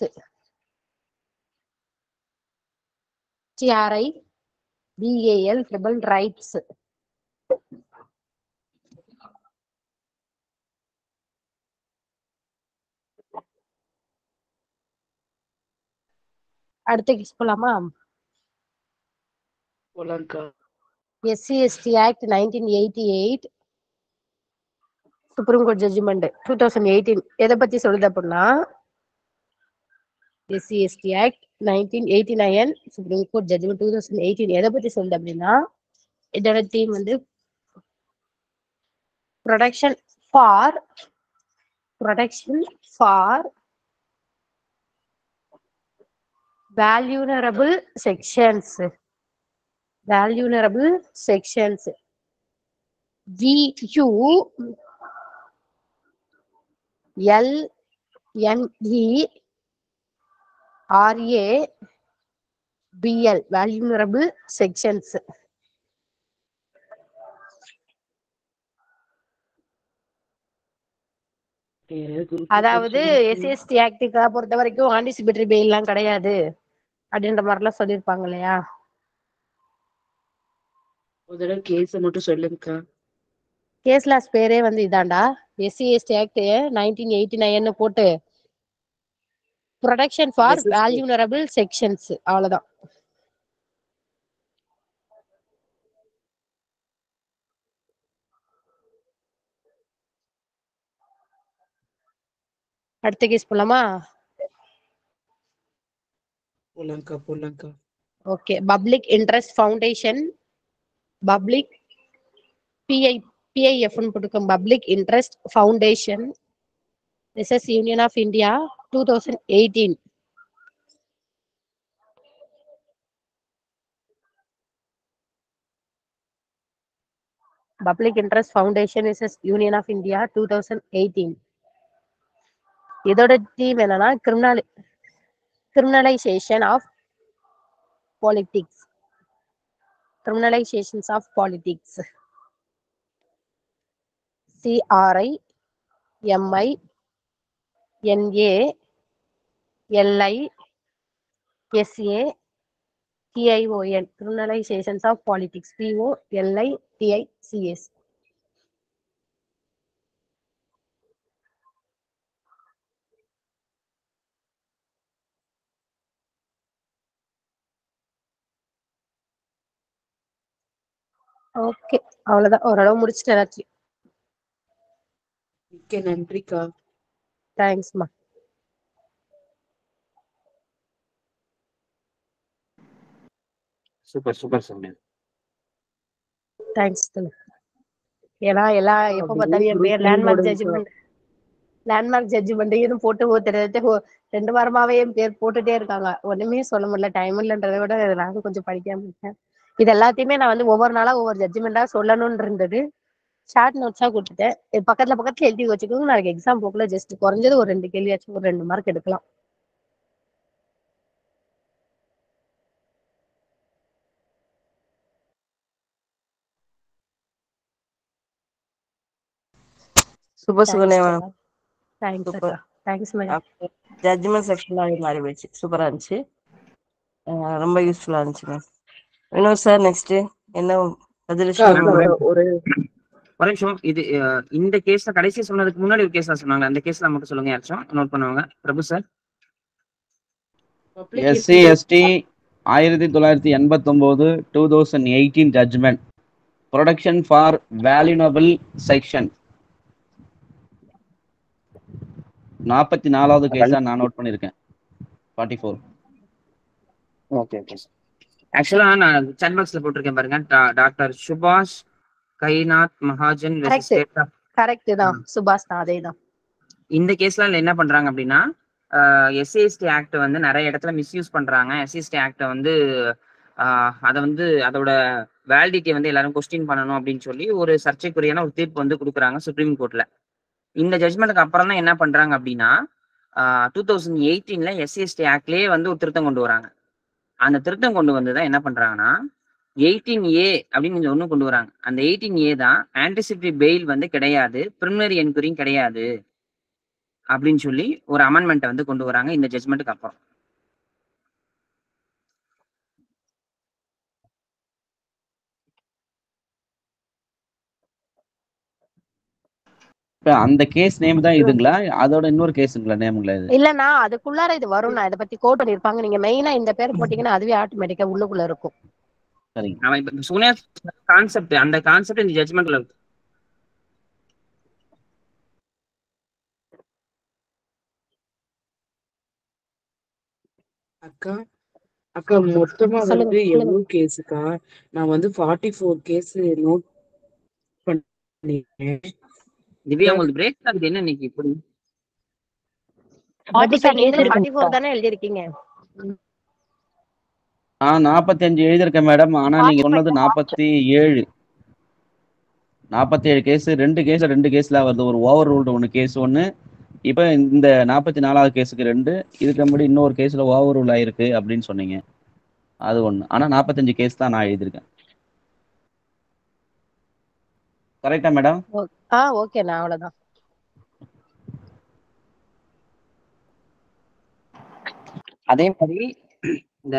TRIBAL tribal rights. அடுத்த கேஸ் போலாமா? போலாம்க்கா. SCST Act 1988 Supreme Court Judgment 2018 எதை பத்தி சொல்லுது அப்படின்னா SCST Act 1989 Supreme Court Judgment 2018 எதை பத்தி சொல்லுது அப்படின்னா இதோட தீம் வந்து protection for vulnerable sections vulnerable vulnerable sections. அதாவது எஸ்எஸ்டி ஆக்டுக்கா பொறுத்த வரைக்கும் ஆன்டிசிபேட்டரி பெயில் எல்லாம் கிடையாது அப்படின்ற மாதிரி எல்லாம் சொல்லிருப்பாங்க இல்லையா? கேஸ் லாஸ் பேரே வந்து இதாண்டா எஸ்சிஎஸ்டி ஆக்ட் 1989 போட்டு ப்ரொடெக்ஷன் ஃபார் வால்யூனரபிள் செக்ஷன்ஸ் அவ்வளவுதான். அடுத்த கேஸ் போலாமா? போலாம்க்கா. Okay, public interest foundation public PIF னு போட்டுக்கோங்க. Public interest foundation research union of India 2018 public interest foundation research union of India 2018 இதோட தீம் என்னன்னா criminalizations of politics CRIMINALIZATION criminalizations of politics POLITICS. Okay, அவ்வளவுதான். ஓரளவு முடிச்சிட்டேன். ஓகே, நன்றிக்கா. தேங்க்ஸ்மா. Super super Samya. தேங்க்ஸ் தல. எல்லா எப்ப பார்த்தாலும் என் பேர் லேண்ட்மார்க் ஜட்ஜ்மென்ட் போட்டு தெரியாத 2 வாரமாவே என் பேர் போட்டுட்டே இருக்காங்க. ஒண்ணுமே சொல்ல முடியல. டைம் இல்லைன்றதை விட நானும் கொஞ்சம் படிக்காம இருக்கேன். இது எல்லாத்தையுமே நான் வந்து ஒவ்வொரு நாளா ஒவ்வொரு ஜட்ஜ்மெண்டா சொல்லணும்னு இருந்தது. ஷார்ட் நோட்ஸா கொடுத்துட்டேன். பக்கத்துல எழுதி வச்சுக்கோங்க. நாளைக்கு எக்ஸாம் போக்குள்ள ஜஸ்ட் குறைஞ்சது ஒரு 2 கேள்வியாச்சும் ஒரு 2 மார்க் எடுக்கலாம். Super Sukanya. Thanks thanks madam. Judgement section மாறி போச்சு. சூப்பரா இருந்துச்சு. ரொம்ப யூஸ்ஃபுல்லா இருந்துச்சு மேம். இன்னொரு சார் நெக்ஸ்ட் என்ன ரெசல்யூஷன் ஒரு நிமிஷம். இது இந்த கேஸ்ல கடைசி சொன்னதுக்கு முன்னாடி ஒரு கேஸ் சொன்னாங்க. அந்த கேஸ்ல மட்டும் சொல்லுங்க. யாரச்சும் நோட் பண்ணுவாங்க. Prabhu sir. SC ST 1989 2018 judgement protection for vulnerable section 44வது கேஸா நான் நோட் பண்ணிருக்கேன். 44. Okay okay sir. ஆக்சுவலா நான் சாட் பாக்ஸ்ல போட்டுருக்கேன் பாருங்க. டாக்டர் சுபாஷ் கைநாத் Mahajan versus state of correct தான். சுபாஷ் தான், அதேதான். இந்த கேஸ்ல என்ன பண்றாங்க அப்படின்னா எஸ்சிஎஸ்டி ஆக்ட் வந்து நிறைய இடத்துல மிஸ்யூஸ் பண்றாங்க. எஸ்சிஎஸ்டி ஆக்ட் வந்து அதை வந்து அதோட வேலிடிட்டியை வந்து எல்லாரும் கொஸ்டின் பண்ணணும் அப்படின்னு சொல்லி ஒரு சர்ச்சைக்குரியான ஒரு தீர்ப்பு வந்து கொடுக்குறாங்க சுப்ரீம் கோர்ட்ல. இந்த ஜட்மெண்ட்டுக்கு அப்புறம் தான் என்ன பண்றாங்க அப்படின்னா 2018 எஸ்சிஎஸ்டி ஆக்ட்லயே வந்து ஒரு திருத்தம் கொண்டு வராங்க. அந்த திருத்தம் கொண்டு வந்துதான் என்ன பண்றாங்கன்னா 18A அப்படின்னு ஒண்ணு கொண்டு வராங்க. அந்த 18A தான் ஆன்டிசிபேட்டரி பெயில் வந்து கிடையாது, பிரிமினரி என்கொயரியும் கிடையாது அப்படின்னு சொல்லி ஒரு அமெண்ட்மெண்ட் வந்து கொண்டு வராங்க இந்த ஜட்மெண்ட்டுக்கு அப்புறம். அந்த கேஸ் நேம் தான் இதுங்களா அதோட இன்னொரு கேஸ்ங்களா நேம்ங்களா இது இல்லனா அதுக்குள்ளார இது வரும். நான் இத பத்தி கோட் பண்ணிருப்பாங்க. நீங்க மெயினா இந்த பேர் போட்டீங்கன்னா அதுவே ஆட்டோமேட்டிக்கா உள்ளுக்குள்ள இருக்கும். சரி நாம இப்ப சுனே கான்செப்ட் அந்த கான்செப்ட் இந்த ஜட்ஜ்மென்ட்ல அக்கா அக்கா மொத்தமா வந்து எவ்வளவு கேஸ்க்கா நான் வந்து 44 கேஸ் நோட் பண்ணினேன். திவ்யா உங்களுக்கு பிரேக் ஆகுது என்ன நீங்க இப்படி 44 தான எழுதி இருக்கீங்க? ஆ 45 எழுதி இருக்கேன் மேடம். ஆனா நீங்க சொன்னது 47 கேஸ் ரெண்டு கேஸ்ல வருது. ஒரு ஓவர் ரூல்ட் ஒன்னு கேஸ் ஒன்னு இப்ப இந்த 44வது கேஸுக்கு ரெண்டு இதுக்கு முன்னாடி இன்னொரு கேஸ்ல ஓவர் ரூல் ஆயிருக்கு அப்படின்னு சொன்னீங்க அது ஒண்ணு. ஆனா 45 கேஸ் தான் நான் எழுதிருக்கேன். கரெக்ட்டா மேடம்? ஆ ஓகே நான் அவ்வளவுதான். அதே மாதிரி இந்த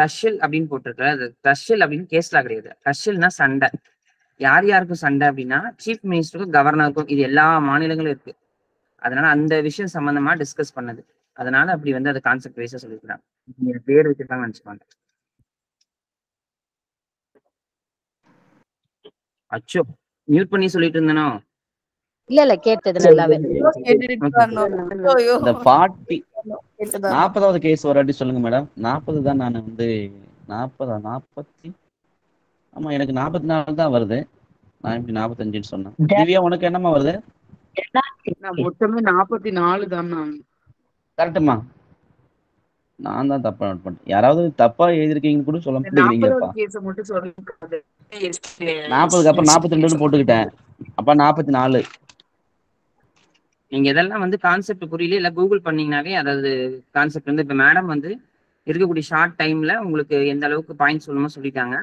தஷில் அப்படின்னு போட்டிருக்க அது தஷில் அப்படின்னு கேஸ்ல கிடையாது. தஷில்னா சண்டை. யார் யாருக்கும் சண்டை அப்படின்னா சீஃப் மினிஸ்டருக்கும் கவர்னருக்கும். இது எல்லா மாநிலங்களும் இருக்கு. அதனால அந்த விஷயம் சம்பந்தமா டிஸ்கஸ் பண்ணது. அதனால அப்படி வந்து அது கான்செப்ட் பேச சொல்லிருக்காங்க. பேர் வச்சுட்டாங்க நினைச்சுப்பாங்க. அச்சோ மியூட் பண்ணி சொல்லிட்டு இருந்தனோ? இல்ல இல்ல கேட்டது நல்லாவே இந்த 40வது கேஸ் ஒரு அடி சொல்லுங்க மேடம். 40 தான் நான் வந்து 40 ஆமா எனக்கு 44 தான் வருது. நான் இப்படி 45 ன்னு சொன்னேன். திவ்யா உனக்கு என்னமா வருது? நான் மொத்தமே 44 தான். நான் கரெக்ட்டுமா? நான் தான் தப்பா நோட் பண்ணேன். யாராவது தப்பா எழுதி இருக்கீங்கன்னு கூட சொல்ல முடியலீங்கப்பா. 40 கேஸ் மட்டும் சொல்லுங்க. 40க்கு அப்புறம் 42 ன்னு போட்டுக்கிட்டேன். அப்ப 44. நீங்க இதெல்லாம் வந்து கான்செப்ட் புரியல இல்ல கூகுள் பண்ணீங்கனாவே அதாவது கான்செப்ட் வந்து இப்ப மேடம் வந்து இருக்கக்கூடிய ஷார்ட் டைம்ல உங்களுக்கு எந்த அளவுக்கு பாயிண்ட் சொல்லுமோ சொல்லிட்டாங்க.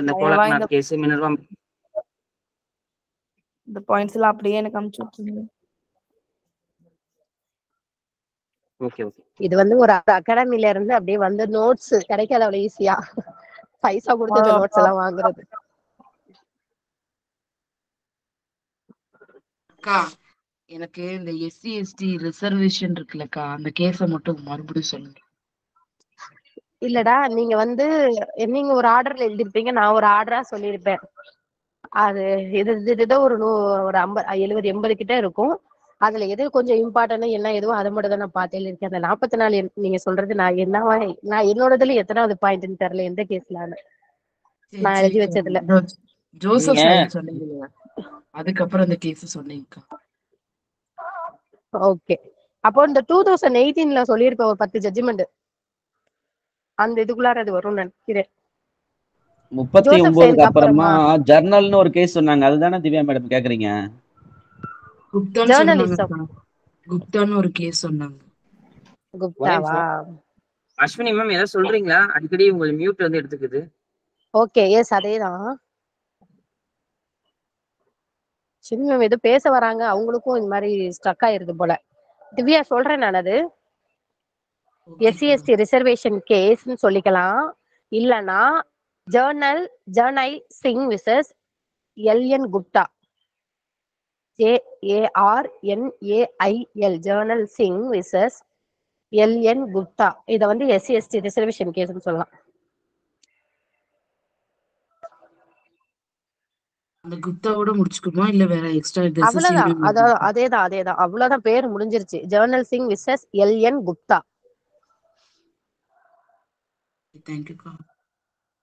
அந்த கோலக்நாத் கேஸ் மினர்வா இந்த பாயிண்ட்ஸ் எல்லாம் அப்படியே எனக்கு அம்ச்சு விட்டுருங்க. ஓகே ஓகே இது வந்து ஒரு அகாடமில இருந்து அப்படியே வந்து நோட்ஸ் கிடைக்காத அவ்வளவு ஈஸியா பைசா கொடுத்து நோட்ஸ் எல்லாம் வாங்குறது. அக்கா எனக்கு இந்த எஸ்சி எஸ்டி ரிசர்வேஷன் இருக்குல்லக்கா அந்த கேஸை மட்டும் மறுபடியும் சொல்லுங்க. இல்லடா நீங்க வந்து நீங்க ஒரு ஆர்டர்ல எழுதிருப்பீங்க. நான் ஒரு ஆர்டரா சொல்லியிருப்பேன். அது எது ஒரு 70 கிட்ட இருக்கும். அதுல எது கொஞ்சம் இம்பார்ட்டன்ட் என்ன எதுவோ அதை மட்டும் தான் நான் பார்த்து எழுதிருக்கேன். அந்த 44 நீங்க சொல்றது நான் என்னவா நான் என்னோடதுல எத்தனாவது பாயிண்ட்னு தெரியல. எந்த கேஸ்ல நான் எழுதி வச்சதுல ஜோசப் ஷைன் சொன்னீங்க. அதுக்கு அப்புறம் அந்த கேஸ் சொன்னீங்க. ஓகே அப்போ இந்த 2018ல சொல்லியிருப்ப ஒரு 10 ஜட்ஜ்மென்ட் அந்த இதுக்குள்ளார அது வரும்னு நினைக்கிறேன். 39க்கு அப்புறமா ஜர்னல்னு ஒரு கேஸ் சொன்னாங்க. அதுதானே திவ்யா மேடம் கேக்குறீங்க? குப்தான்னு ஒரு கேஸ் சொன்னாங்க. குப்தாவா? அஸ்வினி மேம் ஏதோ சொல்றீங்களா? அடிக்கடி உங்க மியூட் வந்து எடுத்துக்குது. ஓகே எஸ் அதேதான். சரி மேம் ஏதோ பேச வராங்க. அவங்களுக்கும் இந்த மாதிரி ஸ்டக் ஆயிருது போல. திவ்யா சொல்றேன் நான். அது எஸ்சி எஸ்டி ரிசர்வேஷன் கேஸ்னு சொல்லிக்கலாம். இல்லனா Jarnail Singh versus L N. Gupta JARNAIL Jarnail Singh versus L N. Gupta. இத வந்து எஸ்சி எஸ்டி ரிசர்வேஷன் கேஸ்னு சொல்லலாம். அந்த குப்தாவோட முடிச்சுக்குமா இல்ல வேற எக்ஸ்ட்ரா இது? அவ்வளவுதான். அதேதான் அவ்வளவுதான். பேர் முடிஞ்சிருச்சு. Jarnail Singh versus L N. Gupta. Thank you.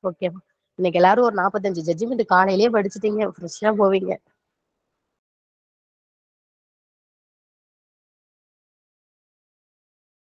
Okay. இன்னைக்கு எல்லாரும் ஒரு 45 ஜட்ஜ்மென்ட் காலையிலே படிச்சிட்டீங்க. ஃப்ரெஷ்ஷா போவீங்க.